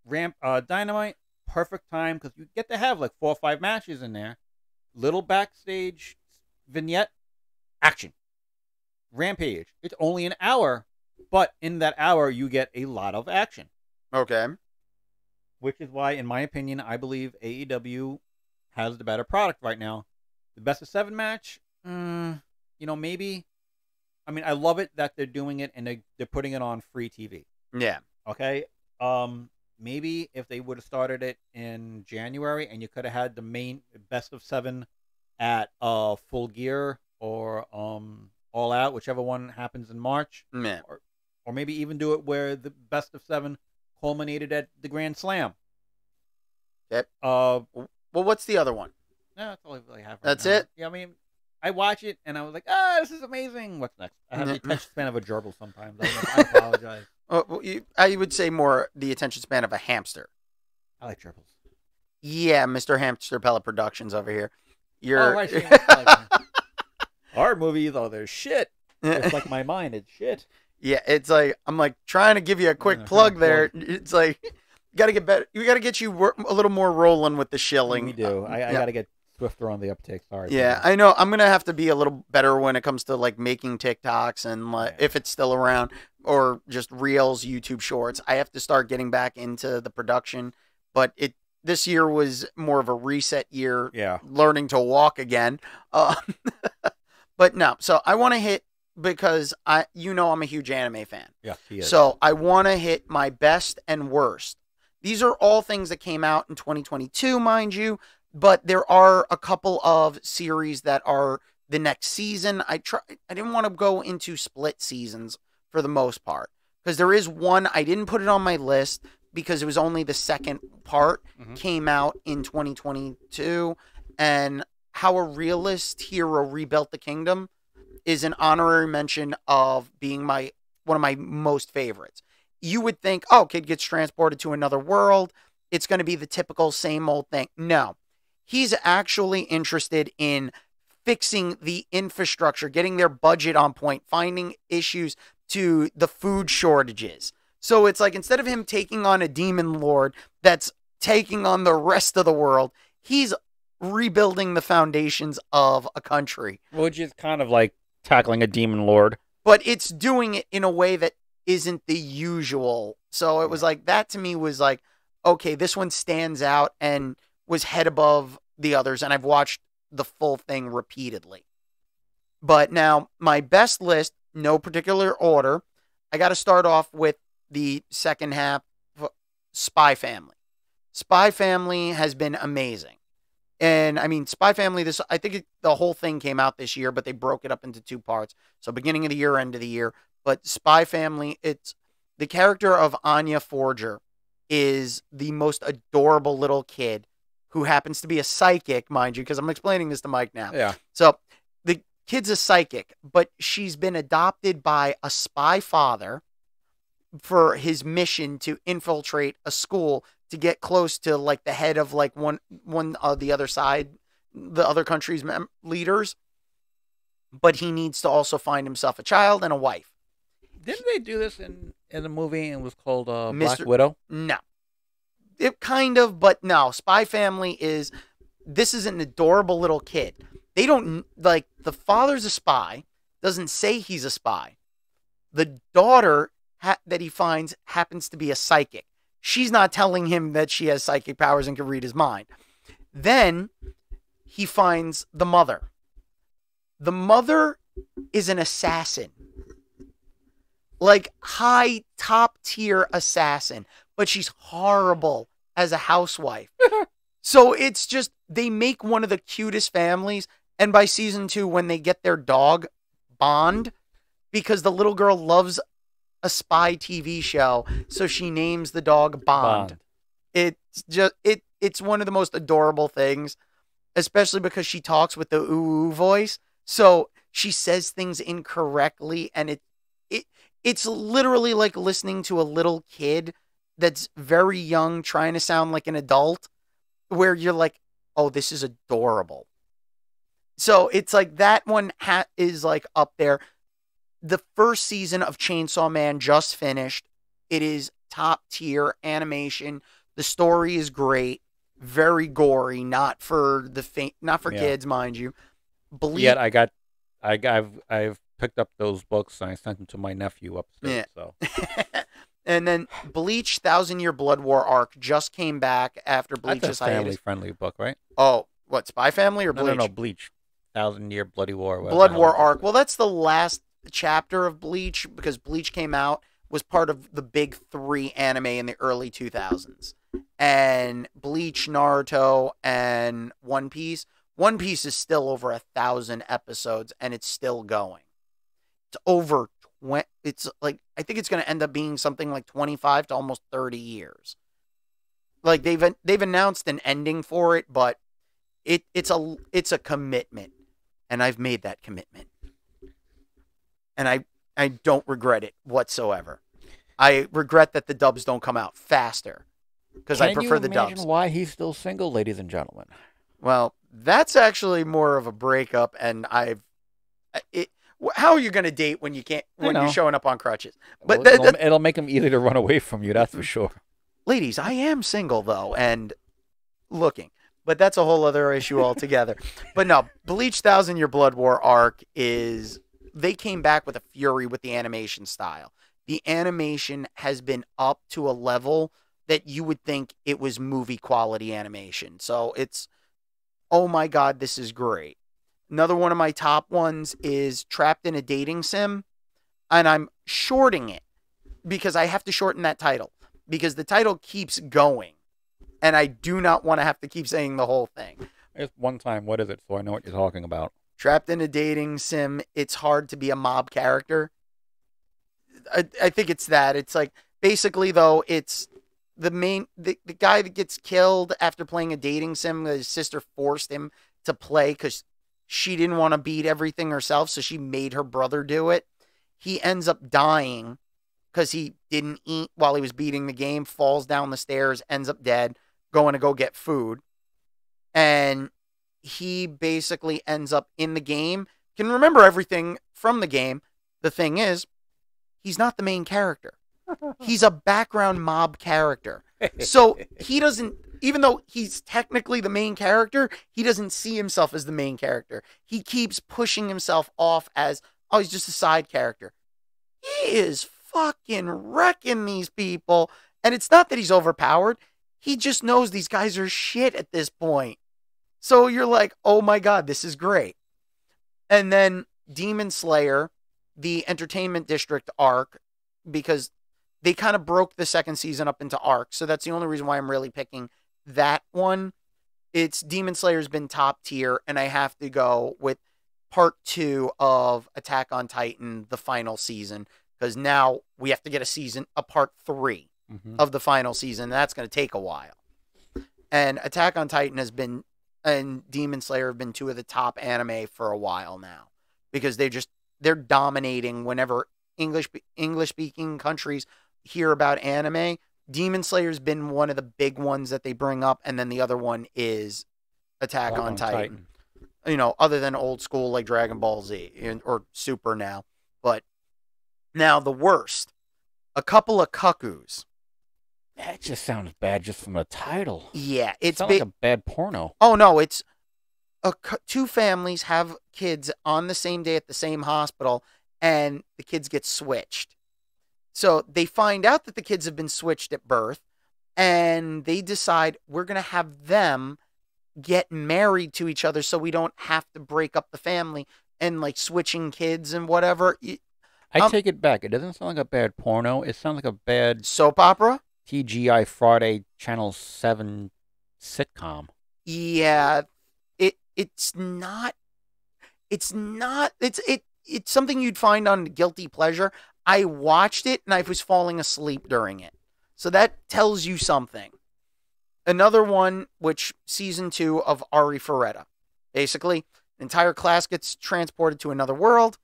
ramp, Dynamite, perfect time, because you get to have, like, 4 or 5 matches in there. Little backstage vignette, action. Rampage. It's only an hour, but in that hour, you get a lot of action. Okay. Which is why, in my opinion, I believe AEW has the better product right now. The best of 7 match, you know, maybe. I mean, I love it that they're doing it and they're putting it on free TV. Yeah. Okay. Maybe if they would have started it in January and you could have had the main best of 7 at Full Gear or All Out, whichever one happens in March. Yeah. Or maybe even do it where the best of 7 culminated at the Grand Slam. Yep. Well, what's the other one? No, that's all I really have right now. It? Yeah, I mean, I watch it and I was like, ah, this is amazing. What's next? I have the attention span of a gerbil sometimes. I apologize. Well, I would say more the attention span of a hamster. I like gerbils. Yeah, Mr. Hamster Pellet Productions over here. You're... Oh, right. Our movies, though, they're shit. It's like my mind, it's shit. Yeah, it's like, I'm like trying to give you a quick plug there. It's like, gotta get better. We gotta get you a little more rolling with the shilling. We do. I gotta get swifter on the uptake. Sorry. Yeah, I know. I'm gonna have to be a little better when it comes to like making TikToks and like if it's still around, or just reels, YouTube shorts. I have to start getting back into the production. But this year was more of a reset year. Yeah, learning to walk again. But no, so I want to hit, because I'm a huge anime fan. Yeah, he is. So I want to hit my best and worst. These are all things that came out in 2022, mind you. But there are a couple of series that are the next season. I didn't want to go into split seasons for the most part, because there is one, I didn't put it on my list because it was only the second part, came out in 2022. And How a Realist Hero Rebuilt the Kingdom is an honorary mention of being one of my most favorites. You would think, oh, kid gets transported to another world, it's going to be the typical same old thing. No. He's actually interested in fixing the infrastructure, getting their budget on point, finding issues to the food shortages. So it's like, instead of him taking on a demon lord that's taking on the rest of the world, he's rebuilding the foundations of a country. Which is kind of like tackling a demon lord. But it's doing it in a way that isn't the usual. So it was like, that to me was like, okay, this one stands out and was head above the others, and I've watched the full thing repeatedly. But now, my best list, no particular order, I got to start off with the second half, Spy Family. Spy Family has been amazing. And I mean, Spy Family, this, I think the whole thing came out this year, but they broke it up into two parts. So beginning of the year, end of the year. But Spy Family, it's the character of Anya Forger is the most adorable little kid who happens to be a psychic, mind you, because I'm explaining this to Mike now. Yeah. So the kid's a psychic, but she's been adopted by a spy father for his mission to infiltrate a school to get close to like the head of like the other side, the other country's leaders. But he needs to also find himself a child and a wife. Didn't they do this in a movie and it was called Black Widow? No. It kind of, but no. Spy Family is, this is an adorable little kid. They don't, like, the father's a spy, doesn't say he's a spy. The daughter that he finds happens to be a psychic. She's not telling him that she has psychic powers and can read his mind. Then he finds the mother. The mother is an assassin, like high top tier assassin, but she's horrible as a housewife. So it's just, they make one of the cutest families. And by season 2, when they get their dog Bond, because the little girl loves a spy TV show, so she names the dog Bond. It's just, it's one of the most adorable things, especially because she talks with the ooh voice. So she says things incorrectly, and it's literally like listening to a little kid that's very young trying to sound like an adult, where you're like, oh, this is adorable. So it's like that one is like up there. The first season of Chainsaw Man just finished. It is top tier animation. The story is great, very gory, not for the faint, not for kids, mind you. Bleach. Yet I've picked up those books and I sent them to my nephew upstairs. Yeah. So, and then Bleach: Thousand Year Blood War arc just came back after Bleach's hiatus. That's a family-friendly book, right? Oh, what, Spy Family or Bleach? No, Bleach: Thousand Year Bloody War. Blood War arc. Well, that's the last chapter of Bleach, because Bleach came out, was part of the big 3 anime in the early 2000s, and Bleach, Naruto, and One Piece. One Piece is still over 1,000 episodes, and it's still going. It's over 20. It's like, I think it's going to end up being something like 25 to almost 30 years. Like they've announced an ending for it, but it's a commitment, and I've made that commitment, and I don't regret it whatsoever. I regret that the dubs don't come out faster, because I prefer the dubs. Can you imagine why he's still single, ladies and gentlemen? Well, that's actually more of a breakup, and how are you going to date when you can't, when you're showing up on crutches? But it'll make them easier to run away from you, that's for sure. Ladies, I am single though, and looking, but that's a whole other issue altogether. But no, Bleach: Thousand Year Blood War arc is, they came back with a fury with the animation style. The animation has been up to a level that you would think it was movie quality animation. So it's, oh my God, this is great. Another one of my top ones is Trapped in a Dating Sim. And I'm shorting it because I have to shorten that title, because the title keeps going, and I do not want to have to keep saying the whole thing. It's one time, what is it? So I know what you're talking about. Trapped in a Dating Sim. It's hard to be a mob character. I think it's that. It's like, basically though, it's the guy that gets killed after playing a dating sim. His sister forced him to play because she didn't want to beat everything herself, so she made her brother do it. He ends up dying because he didn't eat while he was beating the game, falls down the stairs, ends up dead, going to go get food. And he basically ends up in the game, can remember everything from the game. The thing is, he's not the main character. He's a background mob character. So he doesn't, even though he's technically the main character, he doesn't see himself as the main character. He keeps pushing himself off as, oh, he's just a side character. He is fucking wrecking these people. And it's not that he's overpowered. He just knows these guys are shit at this point. So you're like, oh my God, this is great. And then Demon Slayer, the Entertainment District arc, because they kind of broke the second season up into arcs, so that's the only reason why I'm really picking that one. it's Demon Slayer's been top tier, and I have to go with part 2 of Attack on Titan, the final season, because now we have to get a part 3 of the final season. And that's going to take a while. And Attack on Titan has been, and Demon Slayer have been two of the top anime for a while now, because they're dominating. Whenever English speaking countries hear about anime, Demon Slayer's been one of the big ones that they bring up, and then the other one is Attack on Titan. You know, other than old school like Dragon Ball Z or Super now. But now the worst, A Couple of Cuckoos. That just sounds bad just from the title. Yeah, it's like a bad porno. Oh no, it's two families have kids on the same day at the same hospital, and the kids get switched. So they find out that the kids have been switched at birth, and they decide we're going to have them get married to each other so we don't have to break up the family and like switching kids and whatever. I take it back. It doesn't sound like a bad porno. It sounds like a bad soap opera. TGI Friday Channel 7 sitcom. Yeah, it's something you'd find on Guilty Pleasure. I watched it and I was falling asleep during it. So that tells you something. Another one, which season 2 of Ari Ferretta. Basically, the entire class gets transported to another world.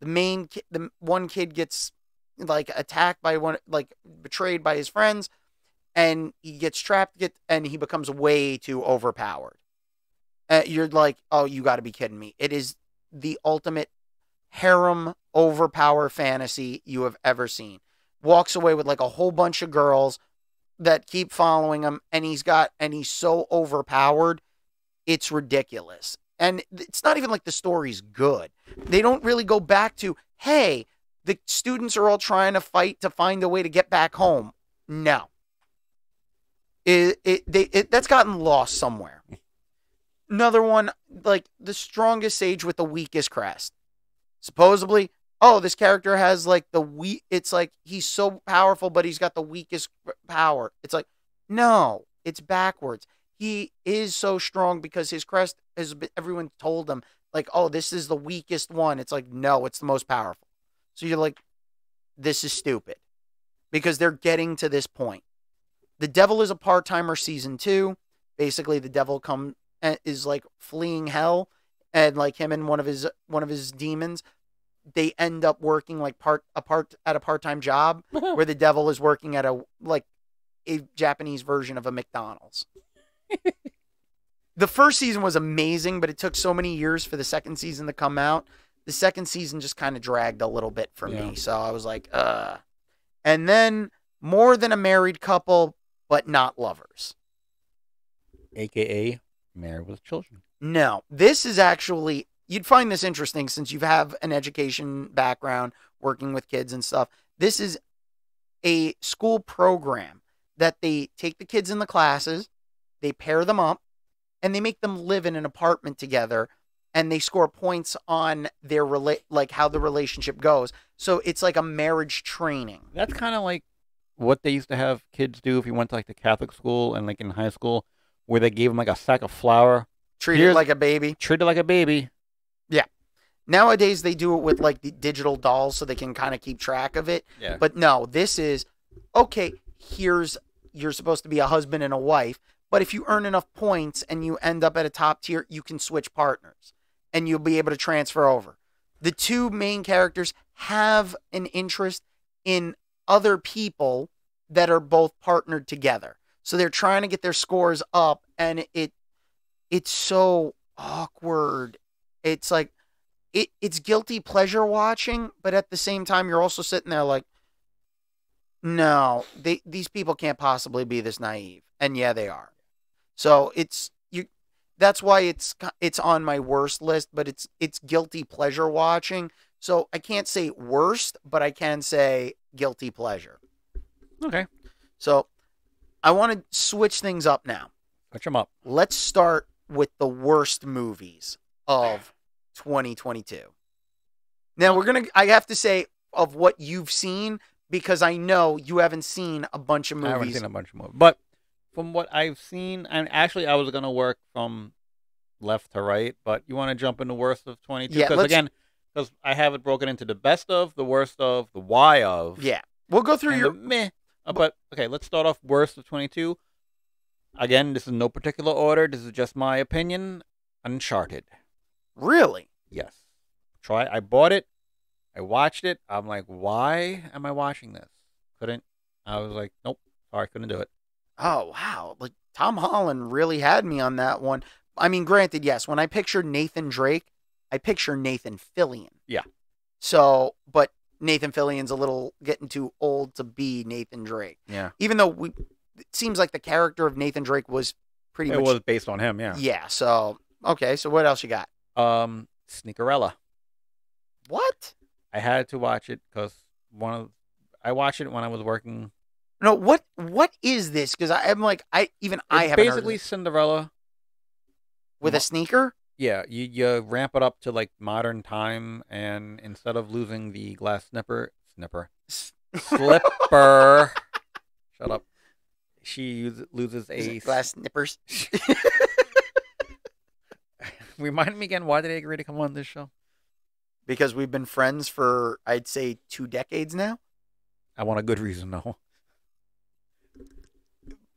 The one kid gets like attacked by one, like betrayed by his friends, and he gets trapped and he becomes way too overpowered. You're like, oh, you got to be kidding me. It is the ultimate harem overpower fantasy you have ever seen. Walks away with like a whole bunch of girls that keep following him, and he's so overpowered, it's ridiculous. And it's not even like the story's good. They don't really go back to, hey, the students are all trying to fight to find a way to get back home. No. That's gotten lost somewhere. Another one, like the strongest sage with the weakest crest. Supposedly, oh, this character has like the weak, it's like he's so powerful, but he's got the weakest power. It's like, no, it's backwards. He is so strong because his crest has been, everyone told him, like, oh, this is the weakest one. It's like, no, it's the most powerful. So you're like, this is stupid, because they're getting to this point. The Devil is a Part-Timer season 2. Basically, the devil is like fleeing hell, and like him and one of his demons, they end up working like part-time job where the devil is working at a Japanese version of a McDonald's. The first season was amazing, but it took so many years for the second season to come out. The second season just kind of dragged a little bit for me. So I was like, And then More Than a Married Couple, But Not Lovers. AKA Married with Children. No, this is actually, you'd find this interesting since you have an education background working with kids and stuff. This is a school program that they take the kids in the classes, they pair them up, and they make them live in an apartment together. And they score points on their how the relationship goes. So it's like a marriage training. That's kind of like what they used to have kids do if you went to like the Catholic school and like in high school, where they gave them like a sack of flour. Treat it like a baby. Treat it like a baby. Yeah. Nowadays they do it with like the digital dolls so they can kind of keep track of it. Yeah. But no, this is, okay, you're supposed to be a husband and a wife, but if you earn enough points and you end up at a top tier, you can switch partners. And you'll be able to transfer over. The two main characters have an interest in other people that are both partnered together. So they're trying to get their scores up, and it's so awkward. It's like, it's guilty pleasure watching, but at the same time, you're also sitting there like, no, these people can't possibly be this naive. And yeah, they are. So it's, that's why it's on my worst list, but it's guilty pleasure watching. So I can't say worst, but I can say guilty pleasure. Okay. So I want to switch things up now. Switch them up. Let's start with the worst movies of 2022. Now I have to say of what you've seen, because I know you haven't seen a bunch of movies. I haven't seen a bunch of movies, but from what I've seen, and actually I was going to work from left to right, but you want to jump into worst of 22? Yeah, because again, because I have it broken into the best of, the worst of, the why of. Yeah. We'll go through your... meh. But, okay, let's start off worst of 22. Again, this is no particular order. This is just my opinion. Uncharted. Really? Yes. I bought it. I watched it. I'm like, why am I watching this? Couldn't. I was like, nope. Sorry, couldn't do it. Oh, wow. Like, Tom Holland really had me on that one. I mean, granted, yes. When I picture Nathan Drake, I picture Nathan Fillion. Yeah. So, but Nathan Fillion's a little getting too old to be Nathan Drake. Yeah. Even though it seems like the character of Nathan Drake was pretty much... It was based on him, yeah. Yeah, so... Okay, so what else you got? Sneakerella. What? I had to watch it because I watched it when I was working. No, what is this? Because I'm like, I haven't heard of it. It's basically Cinderella. With a sneaker? Yeah, you ramp it up to like modern time, and instead of losing the glass slipper, shut up. She loses a glass snippers. Remind me again, why did I agree to come on this show? Because we've been friends for, I'd say, 2 decades now. I want a good reason, though.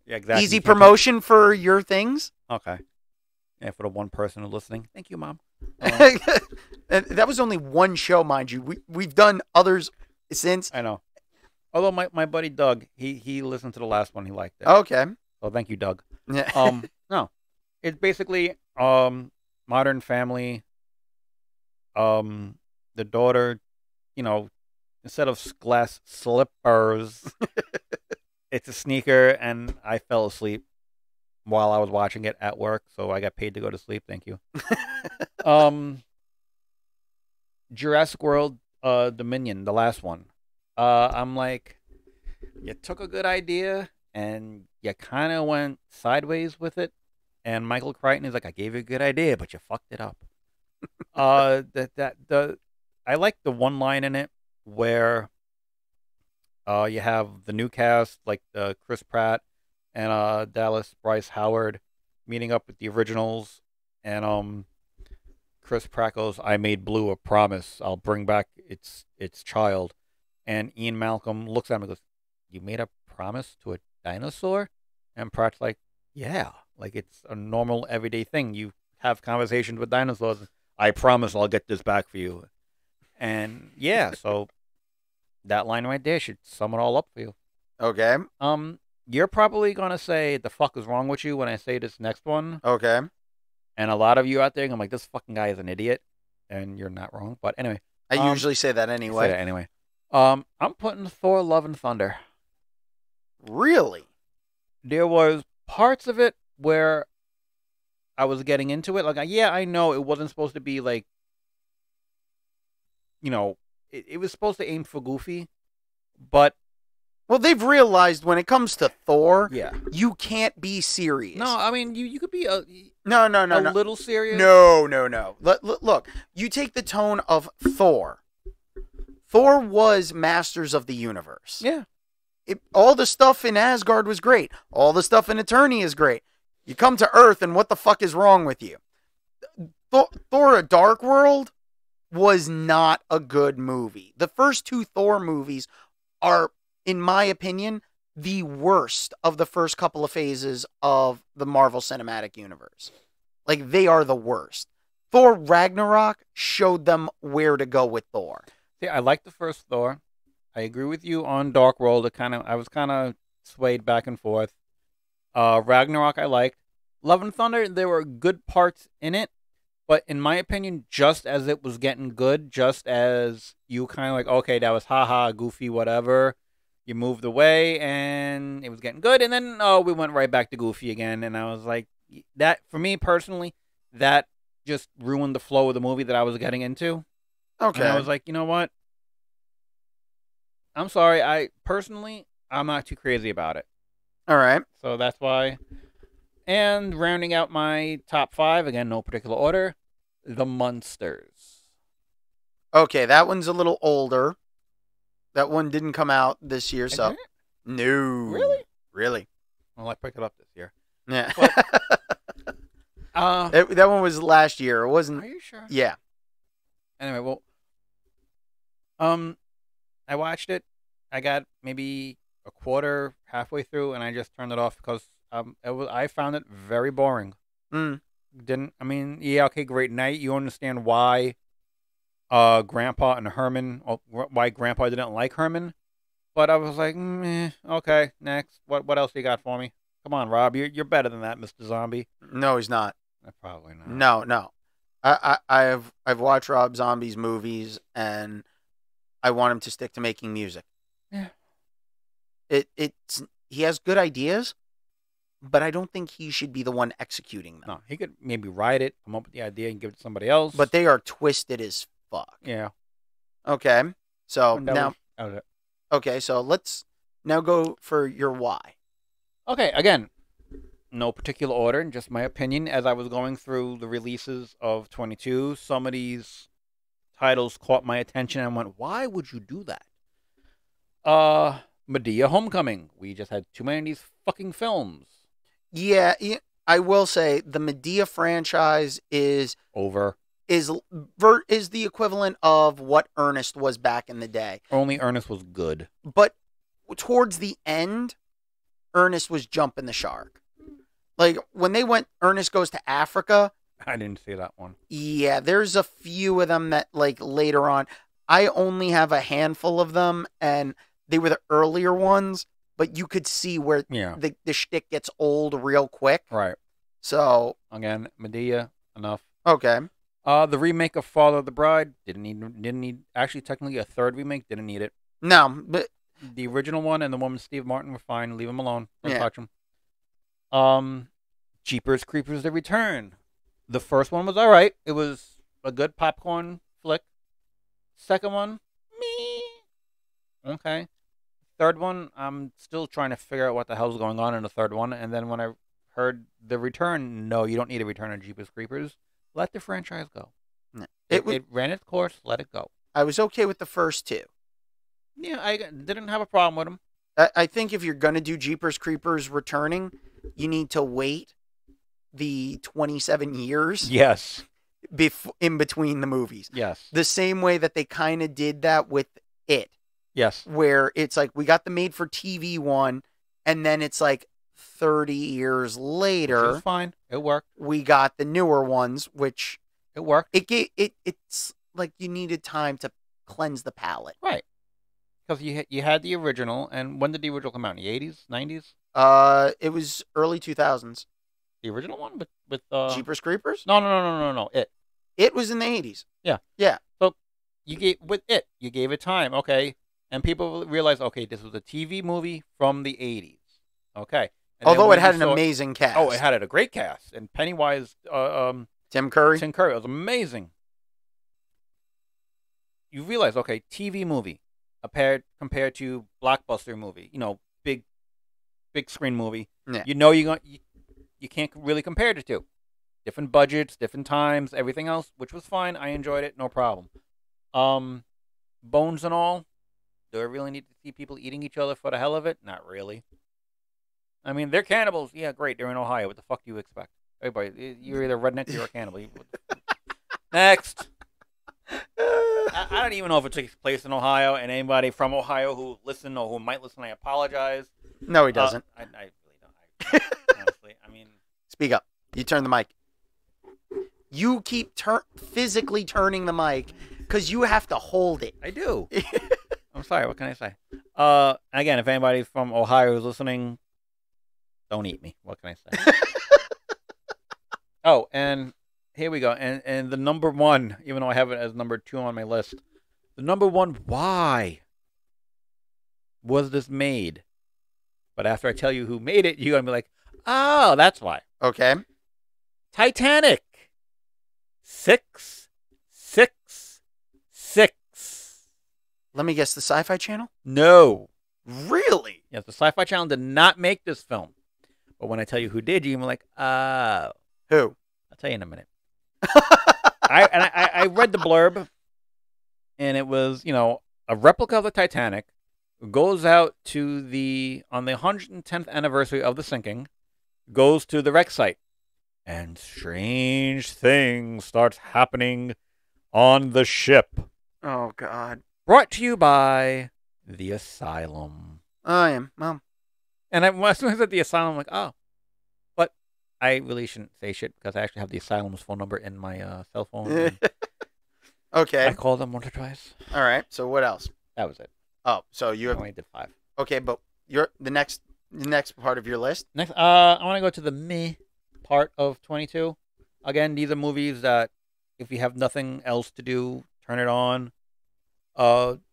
Yeah, exactly. Easy promotion for your things. Okay. And for the one person who's listening, thank you, Mom. That was only one show, mind you. We've done others since. I know. Although my buddy Doug, he listened to the last one. He liked it. Okay. So thank you, Doug. No, it's basically Modern Family. The daughter, you know, instead of glass slippers, it's a sneaker, and I fell asleep while I was watching it at work, so I got paid to go to sleep. Thank you. Jurassic World Dominion, the last one. I'm like, you took a good idea and you kind of went sideways with it. And Michael Crichton is like, I gave you a good idea, but you fucked it up. I like the one line in it where you have the new cast, like Chris Pratt and Dallas Bryce Howard meeting up with the originals, and Chris Pratt goes, I made Blue a promise, I'll bring back its child. And Ian Malcolm looks at him and goes, you made a promise to a dinosaur? And Pratt's like, yeah, like it's a normal everyday thing. You have conversations with dinosaurs. I promise I'll get this back for you. And yeah, so that line right there should sum it all up for you. Okay. You're probably going to say, the fuck is wrong with you, when I say this next one. Okay. And a lot of you out there, I'm like, this fucking guy is an idiot. And you're not wrong. But anyway. I usually say that anyway. I'm putting Thor Love and Thunder. Really? There was parts of it where I was getting into it. Like, yeah, I know it wasn't supposed to be like, you know, it was supposed to aim for goofy. But... Well, they've realized when it comes to Thor, yeah, you can't be serious. No, I mean, you could be a little serious. No. Look, you take the tone of Thor. Thor was Masters of the Universe. Yeah. All the stuff in Asgard was great. All the stuff in Eternia is great. You come to Earth and what the fuck is wrong with you? Thor A Dark World was not a good movie. The first 2 Thor movies are... in my opinion, the worst of the first couple of phases of the Marvel Cinematic Universe. Like, they are the worst. Thor Ragnarok showed them where to go with Thor. See, I like the first Thor. I agree with you on Dark World. I was kind of swayed back and forth. Ragnarok, I liked. Love and Thunder, there were good parts in it. But in my opinion, just as it was getting good, just as you kind of like, okay, that was haha, goofy, whatever... You moved away, and it was getting good, and then, oh, we went right back to goofy again, and I was like, that, for me personally, that just ruined the flow of the movie that I was getting into. Okay. And I was like, you know what? I'm sorry, I'm not too crazy about it. All right. So that's why. And rounding out my top 5, again, no particular order, The Munsters. Okay, that one's a little older. That one didn't come out this year, so... No. Really? Really. Well, I picked it up this year. Yeah. But, that one was last year. It wasn't. Are you sure? Yeah. Anyway, well, I watched it. I got maybe a quarter, halfway through, and I just turned it off because I found it very boring. Mm. I mean, yeah, okay, great night. You understand why Grandpa and Herman, or why Grandpa didn't like Herman. But I was like, okay, next. What else you got for me? Come on, Rob. You're better than that, Mr. Zombie. No, he's not. Probably not. No, no. I've watched Rob Zombie's movies, and I want him to stick to making music. Yeah. He has good ideas, but I don't think he should be the one executing them. No, he could maybe write it, come up with the idea, and give it to somebody else. But they are twisted as fuck. Yeah. Okay. So now. Okay, so let's now go for your why. Okay, again, no particular order, just my opinion. As I was going through the releases of 22, some of these titles caught my attention and I went, why would you do that? Medea Homecoming. We just had too many of these fucking films. Yeah, I will say the Medea franchise is... over. Is the equivalent of what Ernest was back in the day. Only Ernest was good. But towards the end, Ernest was jumping the shark. Like, when they went, Ernest Goes to Africa. I didn't see that one. Yeah, there's a few of them that, like, later on. I only have a handful of them, and they were the earlier ones, but you could see where the shtick gets old real quick. Right. So. Again, Medea, enough. Okay. The remake of Father of the Bride didn't need actually technically a third remake, didn't need it. No, but the original one and the one with Steve Martin were fine. Leave them alone. Don't touch them. Jeepers Creepers: The Return. The first one was all right. It was a good popcorn flick. Second one, meh. Okay. Third one, I'm still trying to figure out what the hell's going on in the third one. And then when I heard the return, no, you don't need a return of Jeepers Creepers. Let the franchise go. No. It ran its course. Let it go. I was okay with the first two. Yeah, I didn't have a problem with them. I think if you're going to do Jeepers Creepers returning, you need to wait the 27 years. Yes. In between the movies. Yes. The same way that they kind of did that with It. Yes. Where it's like, we got the made-for-TV one, and then it's like, 30 years later, which is fine. It worked. We got the newer ones, which it worked. It's like you needed time to cleanse the palate, right? Because you had the original, and when did the original come out? In the 80s, 90s? It was early 2000s. The original one with Jeepers Creepers? No. It was in the 80s. Yeah, yeah. So you gave it time, okay? And people realized, okay, this was a TV movie from the 80s, okay. And although it had an amazing cast. Oh, it had a great cast. And Pennywise... Tim Curry. Tim Curry. It was amazing. You realize, okay, TV movie compared to blockbuster movie, you know, big screen movie. Yeah. You know you can't really compare the two. Different budgets, different times, everything else, which was fine. I enjoyed it. No problem. Bones and all. Do I really need to see people eating each other for the hell of it? Not really. I mean, they're cannibals. Yeah, great. They're in Ohio. What the fuck do you expect? Everybody, you're either redneck or a cannibal. Next. I don't even know if it takes place in Ohio, and anybody from Ohio who listened or who might listen, I apologize. No, he doesn't. I really don't. Honestly, I mean... Speak up. You turn the mic. You keep physically turning the mic because you have to hold it. I do. I'm sorry. What can I say? Again, if anybody from Ohio is listening... Don't eat me. What can I say? Oh, and here we go. And the number one, even though I have it as number two on my list, the number one, why was this made? But after I tell you who made it, you're going to be like, oh, that's why. Okay. Titanic. 666. Let me guess, the Sci-Fi Channel? No. Really? Yes, the Sci-Fi Channel did not make this film. But when I tell you who did, you're like, who? I'll tell you in a minute. I read the blurb, and it was, you know, a replica of the Titanic goes out to the, on the 110th anniversary of the sinking, goes to the wreck site. And strange things start happening on the ship. Oh, God. Brought to you by the asylum. I am, Mom. And as soon as I said the asylum, I'm like, oh. But I really shouldn't say shit because I actually have the asylum's phone number in my cell phone. Okay. I called them once or twice. All right. So what else? That was it. Oh, so you have... I only did 5. Okay, but you're, the next part of your list? Next, I want to go to the me part of 22. Again, these are movies that if you have nothing else to do, turn it on.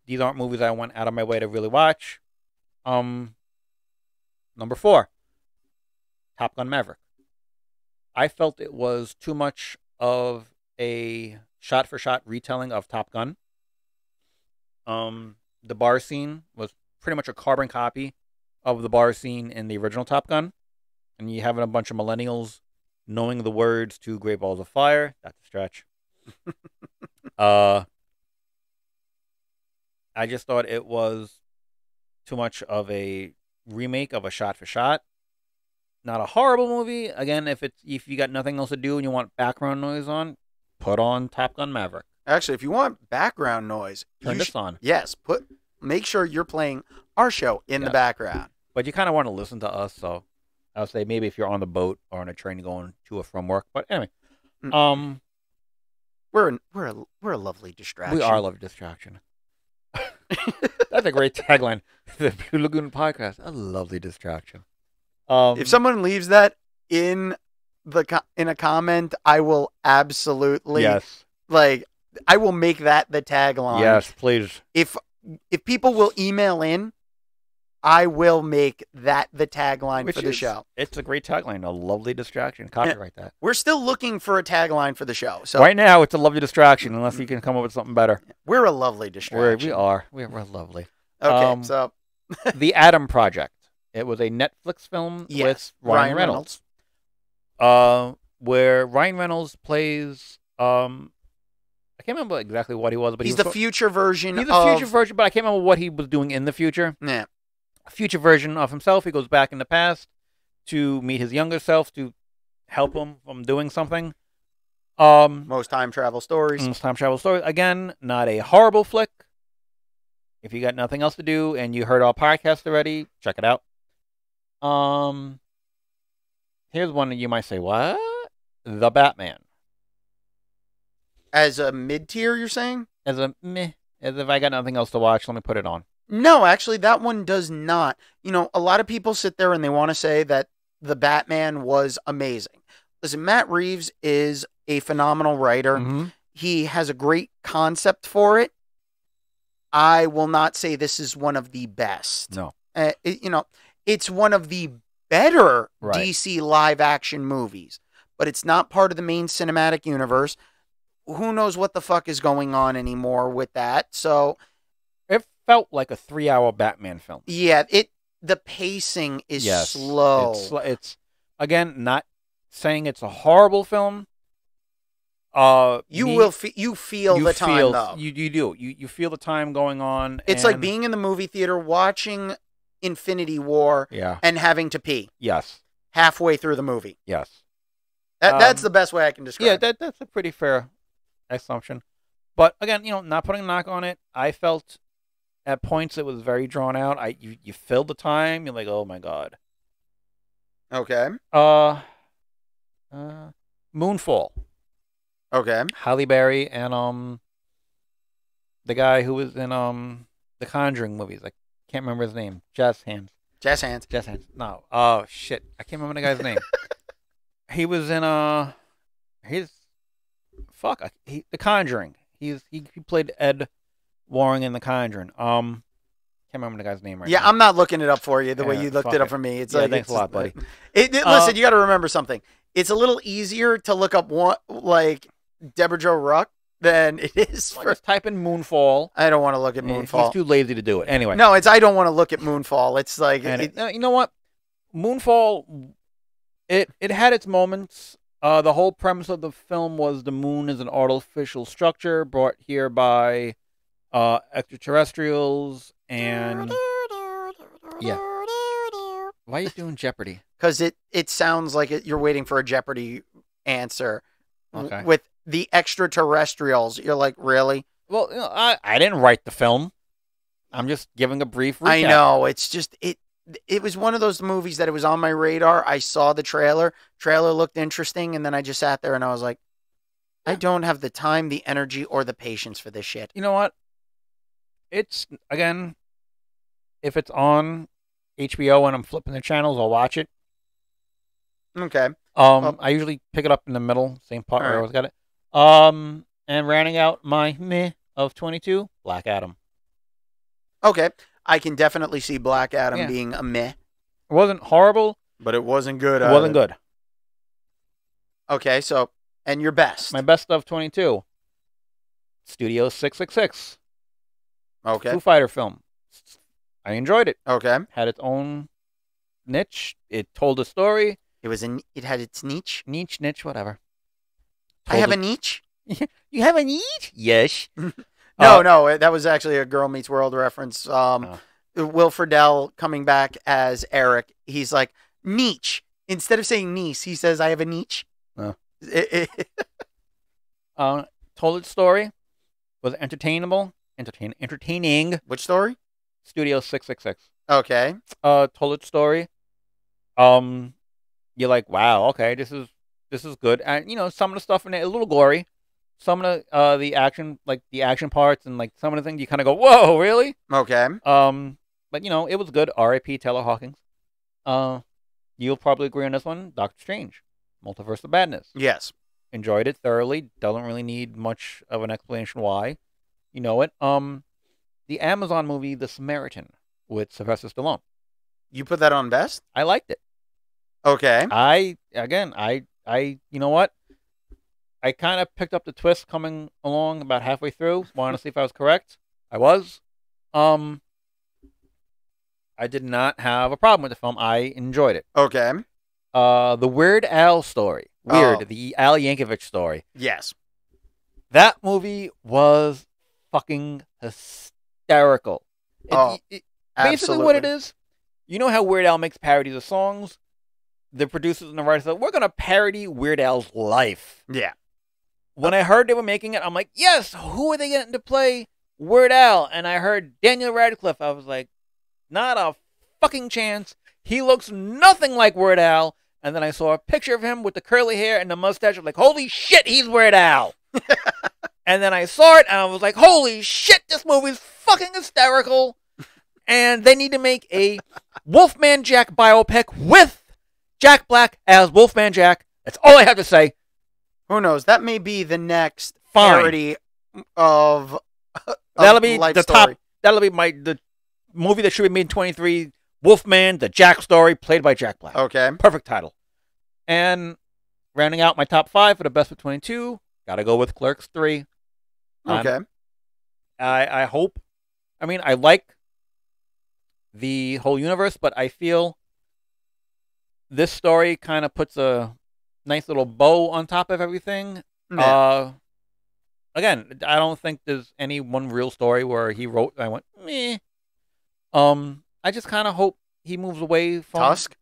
These aren't movies I went out of my way to really watch. Number 4, Top Gun Maverick. I felt it was too much of a shot-for-shot retelling of Top Gun. The bar scene was pretty much a carbon copy of the bar scene in the original Top Gun. And you having a bunch of millennials knowing the words to Great Balls of Fire. That's a stretch. I just thought it was too much of a remake of a shot-for-shot. Not a horrible movie. Again, if you got nothing else to do and you want background noise on, put on Top Gun Maverick. Actually, if you want background noise, turn this on. Yes, make sure you're playing our show in the background. But you kind of want to listen to us, so I would say maybe if you're on the boat or on a train going to or from work. But anyway, we're a lovely distraction. We are a lovely distraction. That's a great tagline. The Blue Lagoon Podcast, a lovely distraction. If someone leaves that in a comment, I will absolutely I will make that the tagline. Yes, please. If people will email in, I will make that the tagline for the show. It's a great tagline, a lovely distraction. Copyright that. We're still looking for a tagline for the show. So right now, it's a lovely distraction, unless you can come up with something better. We're a lovely distraction. We're lovely. Okay, so The Adam Project. It was a Netflix film with Ryan Reynolds. Where Ryan Reynolds plays... I can't remember exactly what he was, but he's the future version. He's the future version, but I can't remember what he was doing in the future. Yeah, a future version of himself. He goes back in the past to meet his younger self to help him from doing something. Most time travel stories. Most time travel stories. Again, not a horrible flick. If you got nothing else to do and you heard our podcast already, check it out. Here's one that you might say, "What?" The Batman. As a mid-tier, you're saying? As a meh. As if I got nothing else to watch, let me put it on. No, actually, that one does not. You know, a lot of people sit there and they want to say that The Batman was amazing. Listen, Matt Reeves is a phenomenal writer. Mm-hmm. He has a great concept for it. I will not say this is one of the best. No. You know, it's one of the better DC live-action movies. But it's not part of the main cinematic universe. Who knows what the fuck is going on anymore with that? So it felt like a 3-hour Batman film. Yeah, the pacing is slow. It's again, not saying it's a horrible film. You feel the time though. You do. You feel the time going on. It's like being in the movie theater watching Infinity War and having to pee. Yes. Halfway through the movie. Yes. That's the best way I can describe it. Yeah, that's a pretty fair assumption. But again, you know, not putting a knock on it, I felt at points it was very drawn out. You filled the time, you're like, oh my god. Okay. Moonfall. Okay. Halle Berry and the guy who was in the Conjuring movies. I can't remember his name. Jazz Hands. No. Oh shit. I can't remember the guy's name. He was in The Conjuring. He played Ed Waring in The Conjuring. Can't remember the guy's name right now. Yeah, I'm not looking it up for you the way you looked it up for me. It's like, thanks a lot, buddy. Listen, you got to remember something. It's a little easier to look up one like Deborah Jo Ruck than it is for typing Moonfall. I don't want to look at Moonfall. He's too lazy to do it. Anyway, no, it's I don't want to look at Moonfall. It's like you know what, Moonfall. It had its moments. The whole premise of the film was the moon is an artificial structure brought here by extraterrestrials, and Yeah. Why are you doing Jeopardy? Because it sounds like you're waiting for a Jeopardy answer. Okay. With the extraterrestrials, you're like, really? Well, you know, I didn't write the film. I'm just giving a brief recap. I know. It's just it was one of those movies that it was on my radar. I saw the trailer. Trailer looked interesting, and then I just sat there and I was like, I don't have the time, the energy, or the patience for this shit. You know what? It's, again, if it's on HBO and I'm flipping the channels, I'll watch it. Okay. I usually pick it up in the middle, same part where I always got it. And rounding out my meh of 22, Black Adam. Okay. I can definitely see Black Adam being a meh. It wasn't horrible. But it wasn't good. It wasn't good. Okay, so, and your best. My best of 22. Studio 666. Okay. Foo Fighter film. I enjoyed it. Okay. Had its own niche. It told a story. It had its niche. Niche, whatever. I have a niche? You have a niche? Yes. No, that was actually a Girl Meets World reference. Will Friedle coming back as Eric. He's like, niche. Instead of saying niece, he says, I have a niche. Told its story. Was entertainable. Entertaining. Which story? Studio 666. Okay. Told its story. You're like, wow, okay, this is good. And you know, some of the stuff in it a little gory. Some of the action, like the action parts and like some of the things you kinda go, whoa, really? Okay. But you know, it was good. R.I.P. Taylor Hawkins. You'll probably agree on this one, Doctor Strange. Multiverse of Madness. Yes. Enjoyed it thoroughly. Doesn't really need much of an explanation why. You know it. The Amazon movie The Samaritan with Sylvester Stallone. You put that on best? I liked it. Okay. I you know what? I kind of picked up the twist coming along about halfway through. Wanted to see if I was correct. I was. I did not have a problem with the film. I enjoyed it. Okay. The Weird Al story. The Al Yankovic story. Yes. That movie was fucking hysterical. Basically what it is, you know how Weird Al makes parodies of songs? The producers and the writers said, we're going to parody Weird Al's life. Yeah. When I heard they were making it, I'm like, yes, who are they getting to play Weird Al? And I heard Daniel Radcliffe. I was like, not a fucking chance. He looks nothing like Weird Al. And then I saw a picture of him with the curly hair and the mustache. I'm like, holy shit, he's Weird Al. And then I saw it, and I was like, holy shit, this movie's fucking hysterical. And they need to make a Wolfman Jack biopic with Jack Black as Wolfman Jack. That's all I have to say. Who knows? That may be the next parody of that'll be the top. That'll be the movie that should be made in 23. Wolfman, the Jack story, played by Jack Black. Okay, perfect title. And rounding out my top 5 for the best of 22, gotta go with Clerks 3. Okay. I hope. I mean, I like the whole universe, but I feel this story kind of puts a nice little bow on top of everything. Yeah. Again, I don't think there's any one real story where he wrote and I went, meh. I just kind of hope he moves away from... Tusk?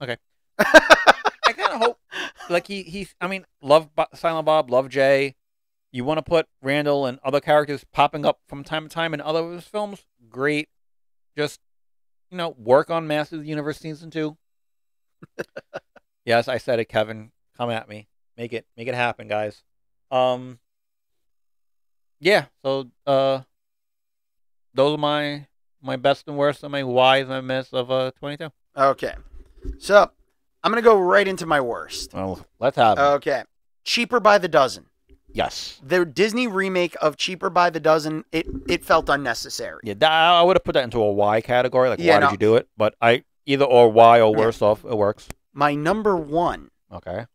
Okay. I kind of hope, like, I mean, love Silent Bob, love Jay. You want to put Randall and other characters popping up from time to time in other of his films? Great. Just... you know, work on Masters of the Universe Season 2. Yes, I said it, Kevin. Come at me. Make it happen, guys. Yeah, so those are my best and worst and my whys and my myths of 22. Okay. So I'm gonna go right into my worst. Well, let's have it. Okay. Cheaper by the Dozen. Yes. The Disney remake of Cheaper by the Dozen, it felt unnecessary. Yeah, I would have put that into a why category. Like, yeah, why did you do it? But either or why or worse off, it works. My number 1. Okay.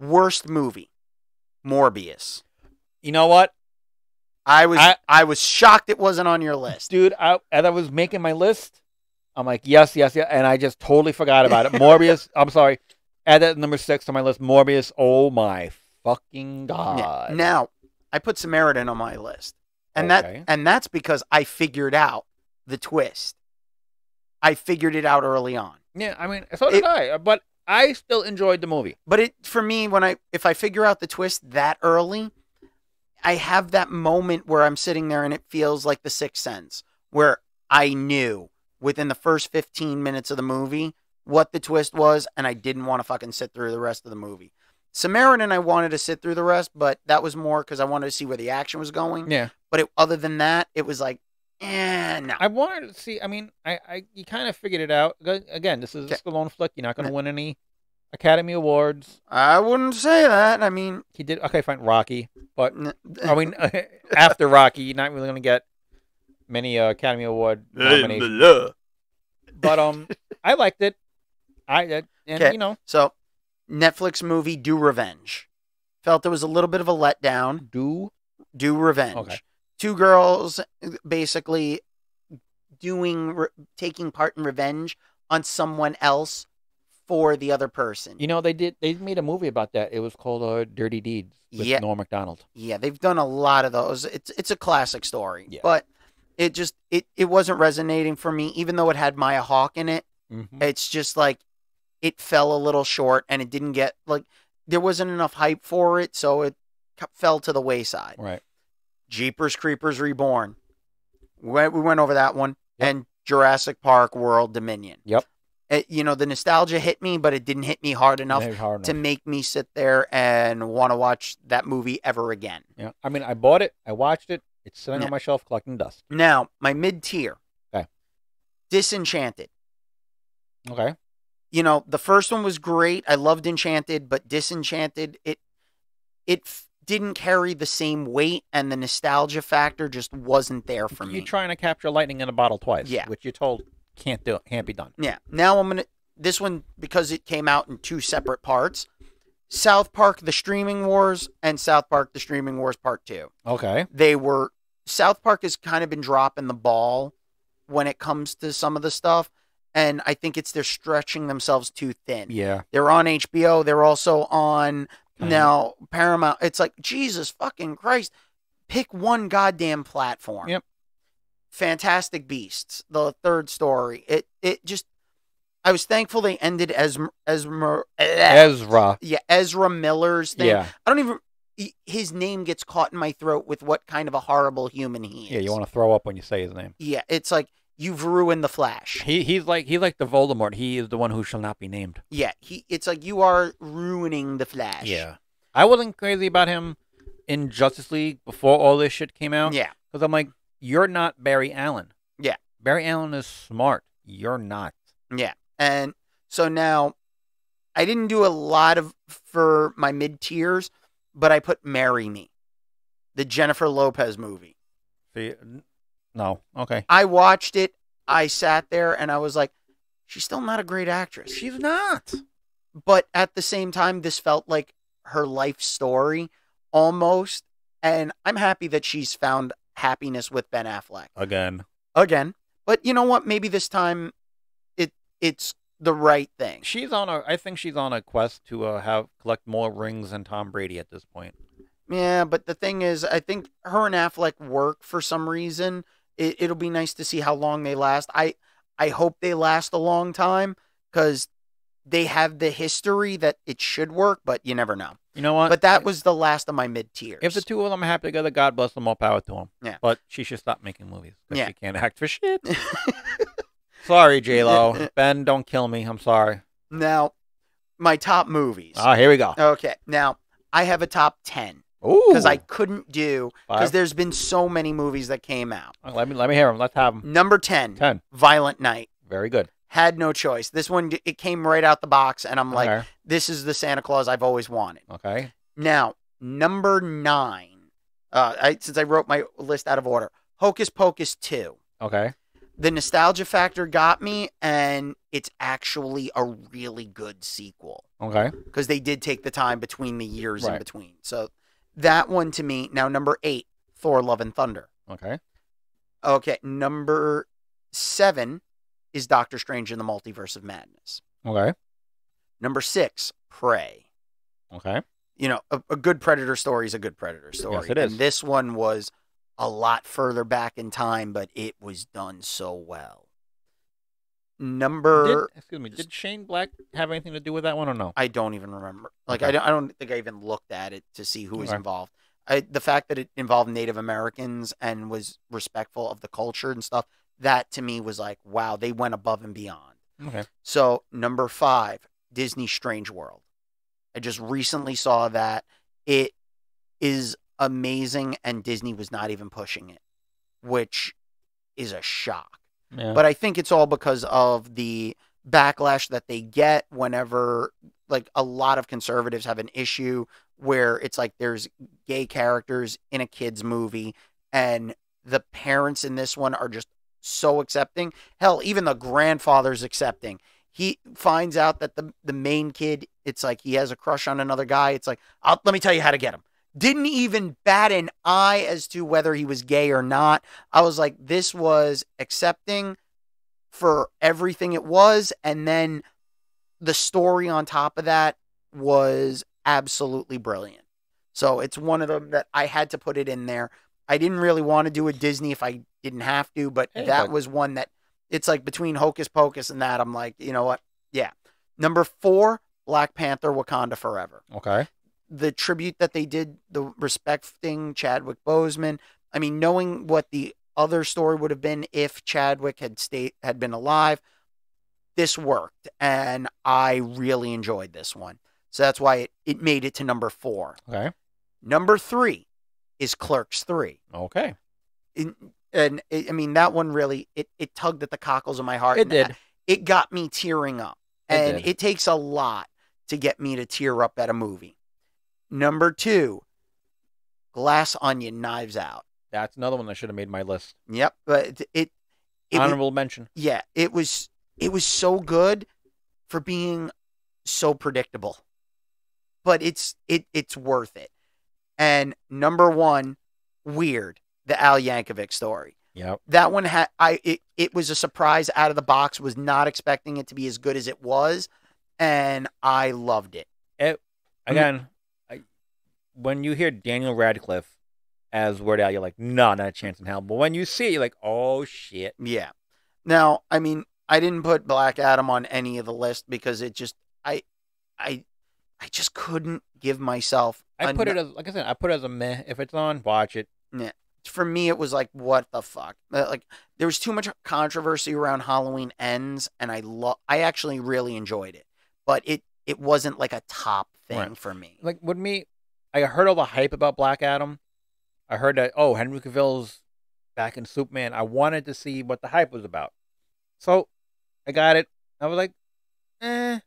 Worst movie, Morbius. You know what? I was shocked it wasn't on your list. Dude, as I was making my list, I'm like, yes, yes, yes. And I just totally forgot about it. Morbius, I'm sorry. Add that number 6 to my list. Morbius, oh my fucking God. Now, I put Samaritan on my list. And that's because I figured out the twist. I figured it out early on. Yeah, I mean, so did I, but I still enjoyed the movie. But it, for me, when if I figure out the twist that early, I have that moment where I'm sitting there and it feels like The Sixth Sense, where I knew within the first 15 minutes of the movie what the twist was, and I didn't want to fucking sit through the rest of the movie. Samaritan, I wanted to sit through the rest, but that was more because I wanted to see where the action was going. Yeah. But it, other than that, it was like, eh, no. I wanted to see, I mean, you kind of figured it out. Again, this is a Stallone flick. You're not going to win any Academy Awards. I wouldn't say that. I mean... He did, okay, fine, Rocky. But, I mean, after Rocky, you're not really going to get many Academy Award nominations. But I liked it. I did. And, you know. So, Netflix movie, Do Revenge. Felt there was a little bit of a letdown. Do Revenge. Okay. Two girls basically taking part in revenge on someone else for the other person. You know, they made a movie about that. It was called Dirty Deeds with Norm Macdonald. Yeah, they've done a lot of those. It's a classic story, but it just it wasn't resonating for me, even though it had Maya Hawke in it. Mm-hmm. It's just like it fell a little short, and it didn't get, like, there wasn't enough hype for it, so it fell to the wayside. Right. Jeepers Creepers Reborn. We went over that one. Yep. And Jurassic Park World Dominion. Yep. You know, the nostalgia hit me, but it didn't hit me hard enough to make me sit there and want to watch that movie ever again. Yeah. I mean, I bought it. I watched it. It's sitting on my shelf collecting dust. Now, my mid-tier. Okay. Disenchanted. Okay. You know, the first one was great. I loved Enchanted, but Disenchanted, it didn't carry the same weight, and the nostalgia factor just wasn't there for me. You're trying to capture lightning in a bottle twice, which you're told can't be done. Yeah. Now I'm gonna this one, because it came out in two separate parts. South Park: The Streaming Wars and South Park: The Streaming Wars Part 2. Okay. South Park has kind of been dropping the ball when it comes to some of the stuff, and I think they're stretching themselves too thin. Yeah. They're on HBO. They're also on. Now, Paramount, it's like, Jesus fucking Christ, pick one goddamn platform. Yep. Fantastic Beasts, the third story. It just, I was thankful they ended Ezra. Yeah, Ezra Miller's thing. Yeah. I don't even, his name gets caught in my throat with what kind of a horrible human he is. Yeah, you want to throw up when you say his name. Yeah, it's like, you've ruined the Flash. He's like the Voldemort. He is the one who shall not be named. Yeah, it's like you are ruining the Flash. Yeah. I wasn't crazy about him in Justice League before all this shit came out. Yeah. Because I'm like, you're not Barry Allen. Yeah. Barry Allen is smart. You're not. Yeah. And so now, I didn't do a lot for my mid-tiers, but I put Marry Me, the Jennifer Lopez movie. See, no. Okay. I watched it. I sat there and I was like, she's still not a great actress. She's not. But at the same time, this felt like her life story almost. And I'm happy that she's found happiness with Ben Affleck. Again. But you know what? Maybe this time it's the right thing. I think she's on a quest to collect more rings than Tom Brady at this point. Yeah, but the thing is, I think her and Affleck work for some reason. It'll be nice to see how long they last. I hope they last a long time, because they have the history that it should work, but you never know. You know what? But that was the last of my mid-tiers. If the two of them are happy together, God bless them, all power to them. Yeah. But she should stop making movies, because she can't act for shit. Sorry, J-Lo. Ben, don't kill me. I'm sorry. Now, my top movies. Oh, here we go. Okay. Now, I have a top 10. Because I couldn't do, because there's been so many movies that came out. Oh, let me hear them. Let's have them. Number 10. Violent Night. Very good. Had no choice. This one, it came right out the box, and I'm like, this is the Santa Claus I've always wanted. Okay. Now, number 9. Since I wrote my list out of order, Hocus Pocus 2. Okay. The nostalgia factor got me, and it's actually a really good sequel. Okay. Because they did take the time between the years in between. So... that one to me. Now, number 8, Thor: Love and Thunder. Okay. Okay, number 7 is Doctor Strange in the Multiverse of Madness. Okay. Number 6, Prey. Okay. You know, a good Predator story is a good Predator story. Yes, it is. And this one was a lot further back in time, but it was done so well. Did Shane Black have anything to do with that one or no? I don't even remember. Like, okay. I don't think I even looked at it to see who was involved. The fact that it involved Native Americans and was respectful of the culture and stuff, that to me was like, wow, they went above and beyond. Okay. So, number 5, Disney Strange World. I just recently saw that. It is amazing, and Disney was not even pushing it, which is a shock. Yeah. But I think it's all because of the backlash that they get whenever, like, a lot of conservatives have an issue where it's like there's gay characters in a kid's movie, and the parents in this one are just so accepting. Hell, even the grandfather's accepting. He finds out that the main kid, it's like he has a crush on another guy. It's like, let me tell you how to get him. Didn't even bat an eye as to whether he was gay or not. I was like, this was accepting for everything it was. And then the story on top of that was absolutely brilliant. So it's one of them that I had to put it in there. I didn't really want to do a Disney if I didn't have to, but that was one that it's like between Hocus Pocus and that, I'm like, you know what? Yeah. Number 4, Black Panther: Wakanda Forever. Okay. The tribute that they did, the respecting Chadwick Boseman. I mean, knowing what the other story would have been if Chadwick had been alive, this worked, and I really enjoyed this one. So that's why it made it to number 4. Okay. Number 3 is Clerks 3. Okay. I mean, that one really, it tugged at the cockles of my heart. It did. It got me tearing up, and it takes a lot to get me to tear up at a movie. Number 2, Glass Onion, Knives Out. That's another one that should have made my list. Yep, but it honorable mention. Yeah, it was so good for being so predictable, but it's worth it. And number 1, Weird, the Al Yankovic Story. Yep, that one had it was a surprise out of the box. Was not expecting it to be as good as it was, and I loved it. When you hear Daniel Radcliffe as Weird Al, you're like, nah, not a chance in hell. But when you see it, you're like, oh, shit. Yeah. Now, I mean, I didn't put Black Adam on any of the list because it just, I just couldn't give myself. I put it as, like I said, I put it as a meh. If it's on, watch it. Yeah. For me, it was like, what the fuck? Like, there was too much controversy around Halloween Ends, and I actually really enjoyed it. But it wasn't like a top thing for me. Like, with me, I heard all the hype about Black Adam. I heard that, oh, Henry Cavill's back in Superman. I wanted to see what the hype was about. So I got it. I was like, eh.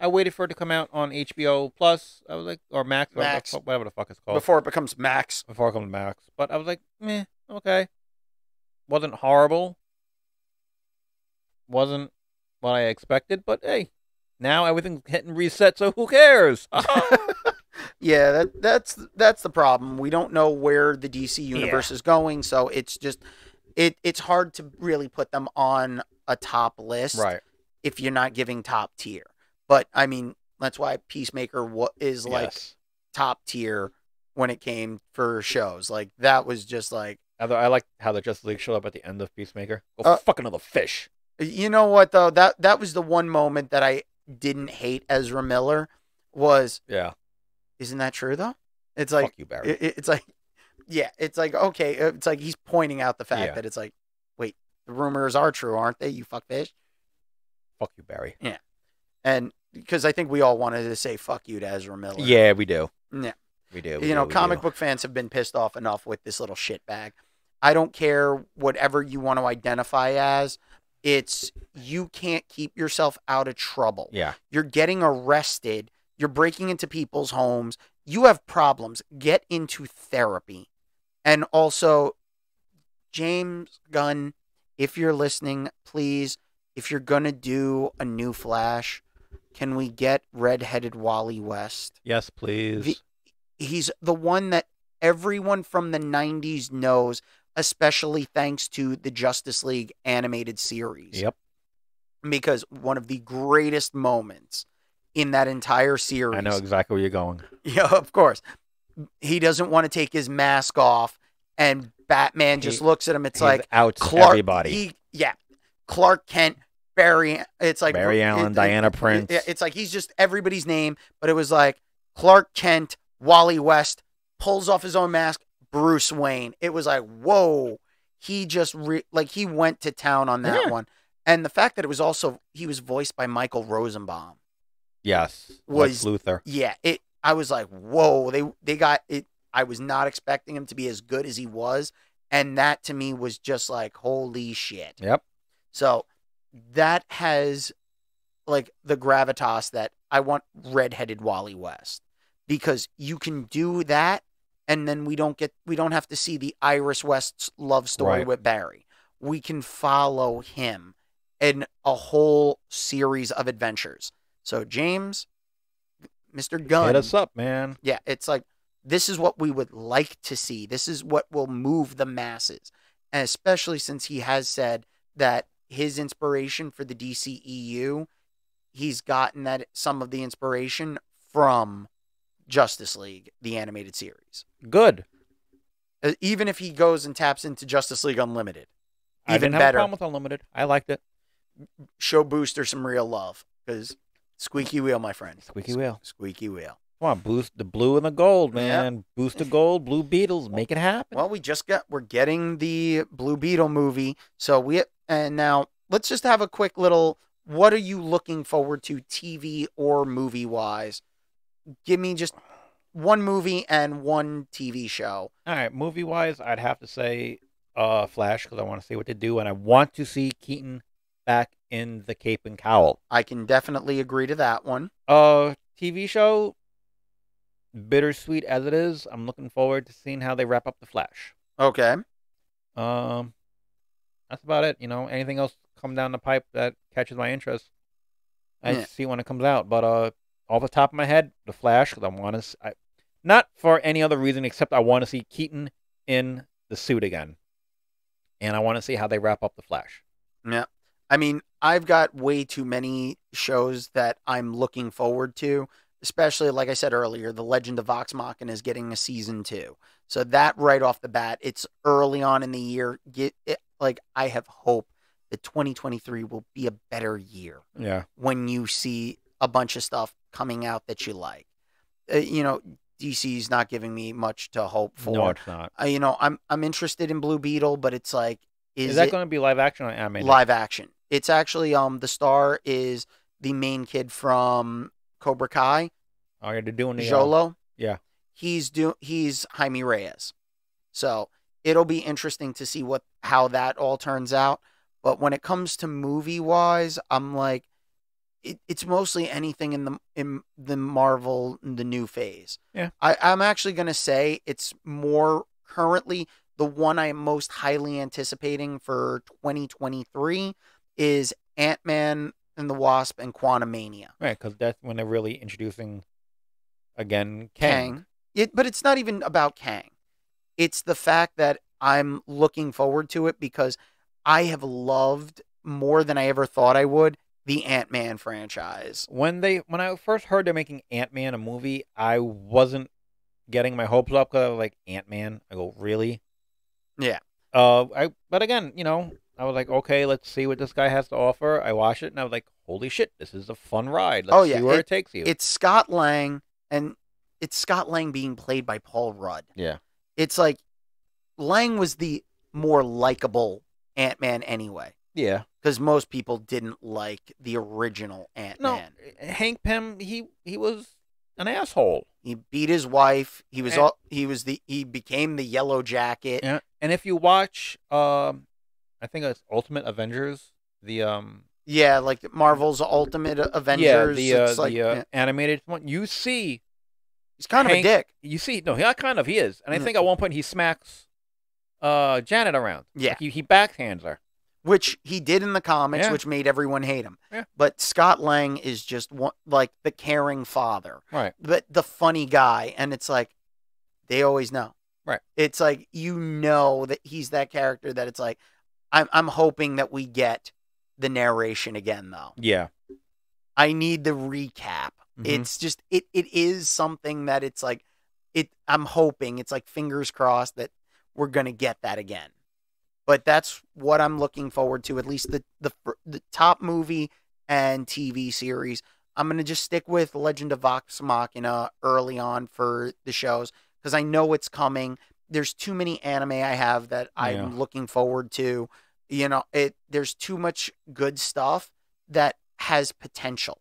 I waited for it to come out on HBO Plus. I was like, or Max. Whatever the fuck it's called. Before it becomes Max. But I was like, meh, okay. Wasn't horrible. Wasn't what I expected, but hey, now everything's hitting reset, so who cares? Yeah, that's the problem. We don't know where the DC universe is going, so it's just it's hard to really put them on a top list if you're not giving top tier. But I mean, that's why Peacemaker is like top tier when it came for shows. Like that was just like I like how the Justice League showed up at the end of Peacemaker. Go fuck another fish. You know what though? That was the one moment that I didn't hate Ezra Miller was Isn't that true though? It's like fuck you, Barry. It's like, yeah, it's like okay, it's like he's pointing out the fact that it's like, wait, the rumors are true, aren't they? You fuck fish. Fuck you, Barry. Yeah, and because I think we all wanted to say fuck you to Ezra Miller. Yeah, we do. Yeah, we do. Comic book fans have been pissed off enough with this little shit bag. I don't care whatever you want to identify as. It's you can't keep yourself out of trouble. Yeah, you're getting arrested. You're breaking into people's homes. You have problems. Get into therapy. And also, James Gunn, if you're listening, please, if you're going to do a new Flash, can we get redheaded Wally West? Yes, please. He's the one that everyone from the 90s knows, especially thanks to the Justice League animated series. Yep. Because one of the greatest moments in that entire series. I know exactly where you're going. Yeah, of course. He doesn't want to take his mask off, and Batman just looks at him. It's like, Clark Kent Barry Allen, Diana Prince. It's like he's just everybody's name, but it was like Clark Kent, Wally West, pulls off his own mask, Bruce Wayne. It was like, whoa, he just he went to town on that one. And the fact that it was also, he was voiced by Michael Rosenbaum. Yes, was Lex Luthor. Yeah, I was like, whoa, they got it. I was not expecting him to be as good as he was, and that to me was just like, holy shit. Yep. So that has like the gravitas that I want redheaded Wally West, because you can do that, and then we don't have to see the Iris West's love story with Barry. We can follow him in a whole series of adventures. So James, Mr. Gunn, hit us up, man. Yeah, it's like, this is what we would like to see. This is what will move the masses, and especially since he has said that his inspiration for the DCEU, he's gotten that some of the inspiration from Justice League, the animated series. Good. Even if he goes and taps into Justice League Unlimited, even better. I didn't have a problem with Unlimited. I liked it. Show Booster some real love, because squeaky wheel, my friend. Squeaky wheel. Squeaky wheel. Come on, boost the blue and the gold, man. Yep. Boost the gold, Blue Beetles, make it happen. Well, we're getting the Blue Beetle movie, so and now let's just have a quick little. What are you looking forward to, TV or movie wise? Give me just one movie and one TV show. All right, movie wise, I'd have to say Flash, because I want to see what they do, and I want to see Keaton back in the cape and cowl. I can definitely agree to that one. TV show, bittersweet as it is, I'm looking forward to seeing how they wrap up the Flash. Okay. That's about it. You know, anything else come down the pipe that catches my interest, I just see when it comes out. But off the top of my head, the Flash, because I want to, not for any other reason except I want to see Keaton in the suit again, and I want to see how they wrap up the Flash. Yeah, I mean, I've got way too many shows that I'm looking forward to. Especially, like I said earlier, The Legend of Vox Machina is getting a season 2. So that right off the bat, it's early on in the year. I have hope that 2023 will be a better year. Yeah. When you see a bunch of stuff coming out that you like, you know, DC's not giving me much to hope for. No, it's not. You know, I'm interested in Blue Beetle, but it's like, is that going to be live action or animated? Live action. It's actually the star is the main kid from Cobra Kai. Oh, you're doing the Jolo. Yeah, he's Jaime Reyes. So it'll be interesting to see how that all turns out. But when it comes to movie wise, I'm like, it's mostly anything in the Marvel, the new phase. Yeah, I'm actually gonna say it's more currently the one I'm most highly anticipating for 2023 is Ant-Man and the Wasp and Quantumania. Right, because that's when they're really introducing, again, Kang. But it's not even about Kang. It's the fact that I'm looking forward to it, because I have loved, more than I ever thought I would, the Ant-Man franchise. When I first heard they're making Ant-Man a movie, I wasn't getting my hopes up, because I was like, Ant-Man? I go, really? Yeah. But again, you know, I was like, okay, let's see what this guy has to offer. I watched it, and I was like, holy shit, this is a fun ride. Let's see where it takes you. It's Scott Lang, and it's Scott Lang being played by Paul Rudd. Yeah. It's like, Lang was the more likable Ant-Man anyway. Yeah. Because most people didn't like the original Ant-Man. No, Hank Pym, he was an asshole. He beat his wife. He was he became the Yellow Jacket. Yeah. And if you watch I think it's Ultimate Avengers, the yeah, like Marvel's Ultimate Avengers. Yeah, animated one. You see, he's kind of a dick. You see, no, he is, and I think at one point he smacks Janet around. Yeah, like he backhands her, which he did in the comics, which made everyone hate him. Yeah. But Scott Lang is just like the caring father, right? But the funny guy, and it's like they always know, right? It's like, you know that he's that character that it's like. I'm hoping that we get the narration again, though. Yeah. I need the recap. Mm-hmm. It's just, it is something that it's like, I'm hoping, it's like fingers crossed that we're going to get that again. But that's what I'm looking forward to, at least the top movie and TV series. I'm going to just stick with Legend of Vox Machina early on for the shows because I know it's coming. There's too many anime I have that I'm looking forward to. You know, there's too much good stuff that has potential.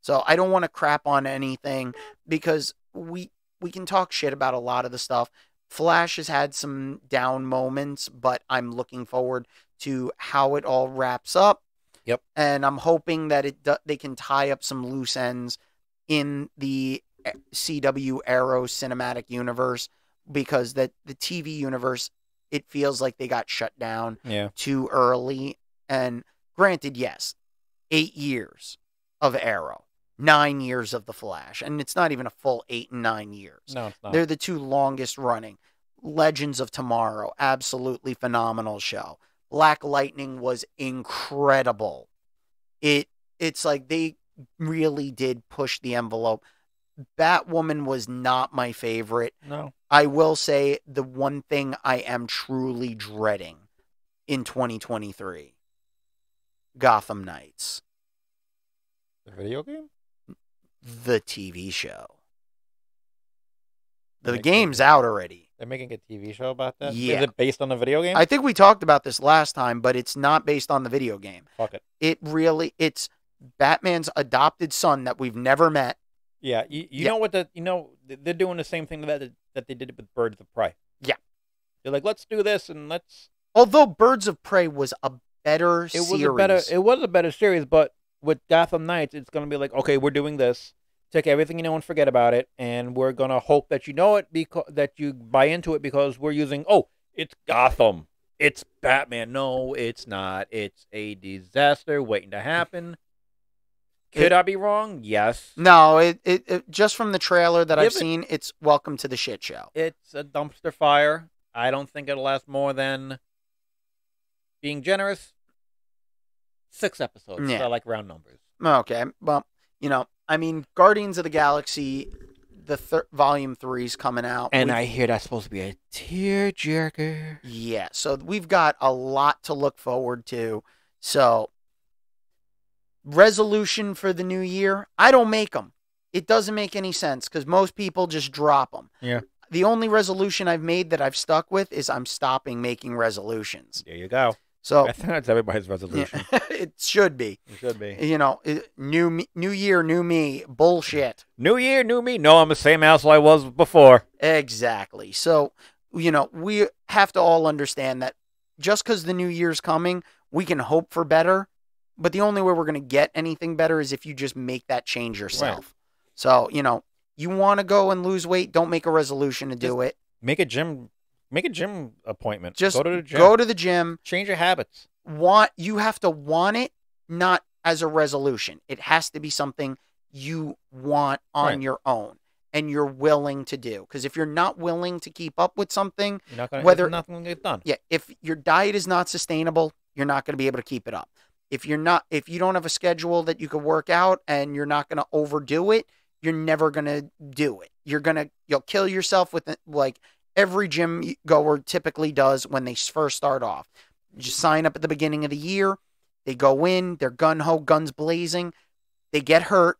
So I don't want to crap on anything because we can talk shit about a lot of the stuff. Flash has had some down moments, but I'm looking forward to how it all wraps up. Yep. And I'm hoping that they can tie up some loose ends in the CW Arrow cinematic universe, because the TV universe, it feels like they got shut down too early. And granted, yes, 8 years of Arrow, 9 years of The Flash, and it's not even a full 8 and 9 years. No, it's not. They're the two longest running. Legends of Tomorrow, absolutely phenomenal show. Black Lightning was incredible. It's like they really did push the envelope. Batwoman was not my favorite. No. I will say the one thing I am truly dreading in 2023, Gotham Knights. The video game? The TV show. The game's out already. They're making a TV show about that? Yeah. Is it based on the video game? I think we talked about this last time, but it's not based on the video game. Fuck it. It really, it's Batman's adopted son that we've never met. Yeah. You know what, you know, they're doing the same thing that they did with Birds of Prey. Yeah. They're like, let's do this and let's... Although Birds of Prey was a better series. It was a better series, but with Gotham Knights, it's going to be like, okay, we're doing this. Take everything you know and forget about it, and we're gonna hope that you know it because that you buy into it because we're using. Oh, it's Gotham, it's Batman. No, it's not. It's a disaster waiting to happen. Could I be wrong? Yes. No. It just from the trailer that I've seen, it's welcome to the shit show. It's a dumpster fire. I don't think it'll last more than, being generous, 6 episodes. Yeah. So I like round numbers. Okay. Well, you know. I mean, Guardians of the Galaxy, the Volume 3 is coming out. And I hear that's supposed to be a tearjerker. Yeah, so we've got a lot to look forward to. So, resolution for the new year, I don't make them. It doesn't make any sense because most people just drop them. Yeah. The only resolution I've made that I've stuck with is I'm stopping making resolutions. There you go. So I think that's everybody's resolution. Yeah, it should be. It should be. You know, new year, new me. Bullshit. New year, new me. No, I'm the same asshole I was before. Exactly. So, you know, we have to all understand that just because the new year's coming, we can hope for better. But the only way we're going to get anything better is if you just make that change yourself. Right. So, you know, you want to go and lose weight, don't make a resolution to do it. Make a gym appointment. Just go to the gym. Go to the gym. Change your habits. You have to want it, not as a resolution. It has to be something you want on your own and you're willing to do. Because if you're not willing to keep up with something, nothing will get done. Yeah. If your diet is not sustainable, you're not going to be able to keep it up. If you don't have a schedule that you can work out and you're not going to overdo it, you're never going to do it. You'll kill yourself with like. Every gym goer typically does when they first start off. You just sign up at the beginning of the year. They go in. They're gung-ho, guns blazing. They get hurt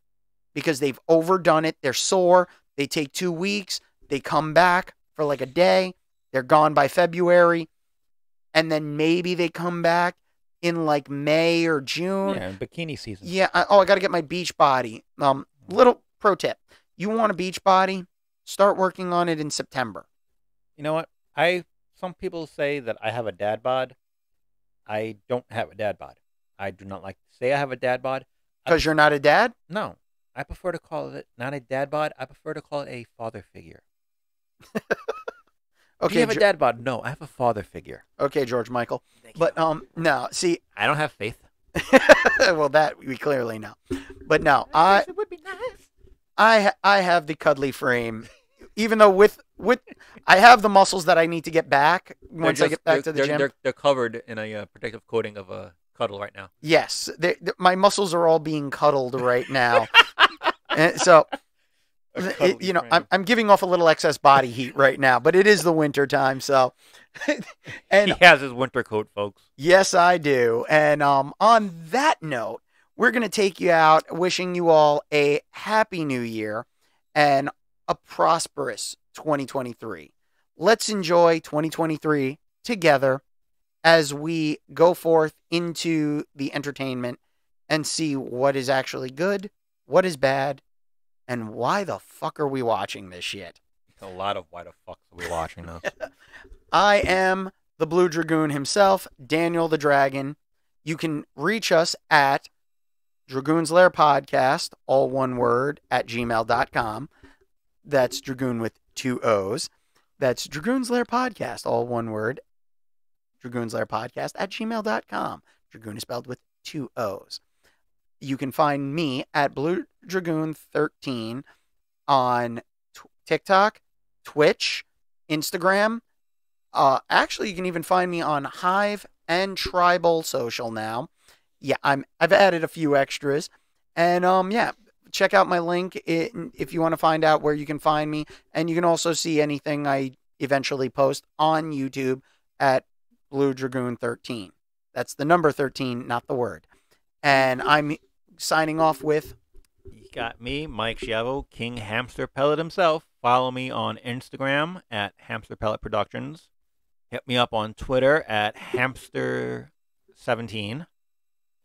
because they've overdone it. They're sore. They take 2 weeks. They come back for like a day. They're gone by February. And then maybe they come back in like May or June. Yeah, bikini season. Yeah. I got to get my beach body. Little pro tip. You want a beach body? Start working on it in September. You know what? Some people say that I have a dad bod. I don't have a dad bod. I do not like to say I have a dad bod. Because you're not a dad? No. I prefer to call it not a dad bod. I prefer to call it a father figure. Okay, do you have a dad bod? No, I have a father figure. Okay, George Michael. But no, see. I don't have faith. Well, that we clearly know. But no, it would be nice. I have the cuddly frame. Even though I have the muscles that I need to get back once I get back to the gym. They're covered in a protective coating of a cuddle right now. Yes. My muscles are all being cuddled right now. And so You know, I'm giving off a little excess body heat right now, but it is the winter time, so. And he has his winter coat, folks. Yes, I do. And on that note, we're going to take you out, wishing you all a happy new year and a prosperous 2023. Let's enjoy 2023 together as we go forth into the entertainment and see what is actually good, what is bad, and why the fuck are we watching this shit? A lot of why the fuck are we watching this. I am the Blue Dragoon himself, Daniel the Dragon. You can reach us at Dragoon's Lair Podcast, all one word, at gmail.com. That's Dragoon with 2 O's. That's Dragoon's Lair Podcast, all one word, Dragoon's Lair Podcast at gmail.com. Dragoon is spelled with 2 O's. You can find me at Blue Dragoon 13 on TikTok, Twitch, Instagram. Actually, you can even find me on Hive and Tribal Social now. Yeah, I've added a few extras, and yeah, check out my link if you want to find out where you can find me, and you can also see anything I eventually post on YouTube at Blue Dragoon 13. That's the number 13, not the word. And I'm signing off with... You got me, Mike Schiavo, King Hamster Pellet himself. Follow me on Instagram at Hamster Pellet Productions. Hit me up on Twitter at Hamster17.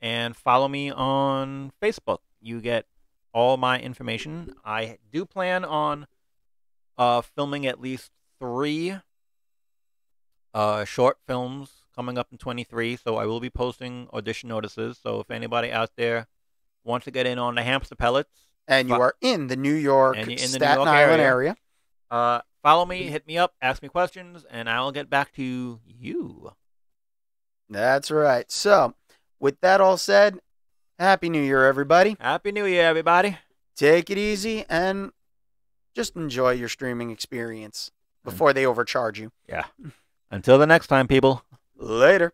And follow me on Facebook. You get all my information. I do plan on filming at least 3 short films coming up in 23, so I will be posting audition notices. So if anybody out there wants to get in on the Hamster Pellets, and you are in the New York, Staten Island area, follow me, hit me up, ask me questions, and I'll get back to you. That's right. So with that all said, Happy New Year, everybody. Happy New Year, everybody. Take it easy and just enjoy your streaming experience before they overcharge you. Yeah. Until the next time, people. Later.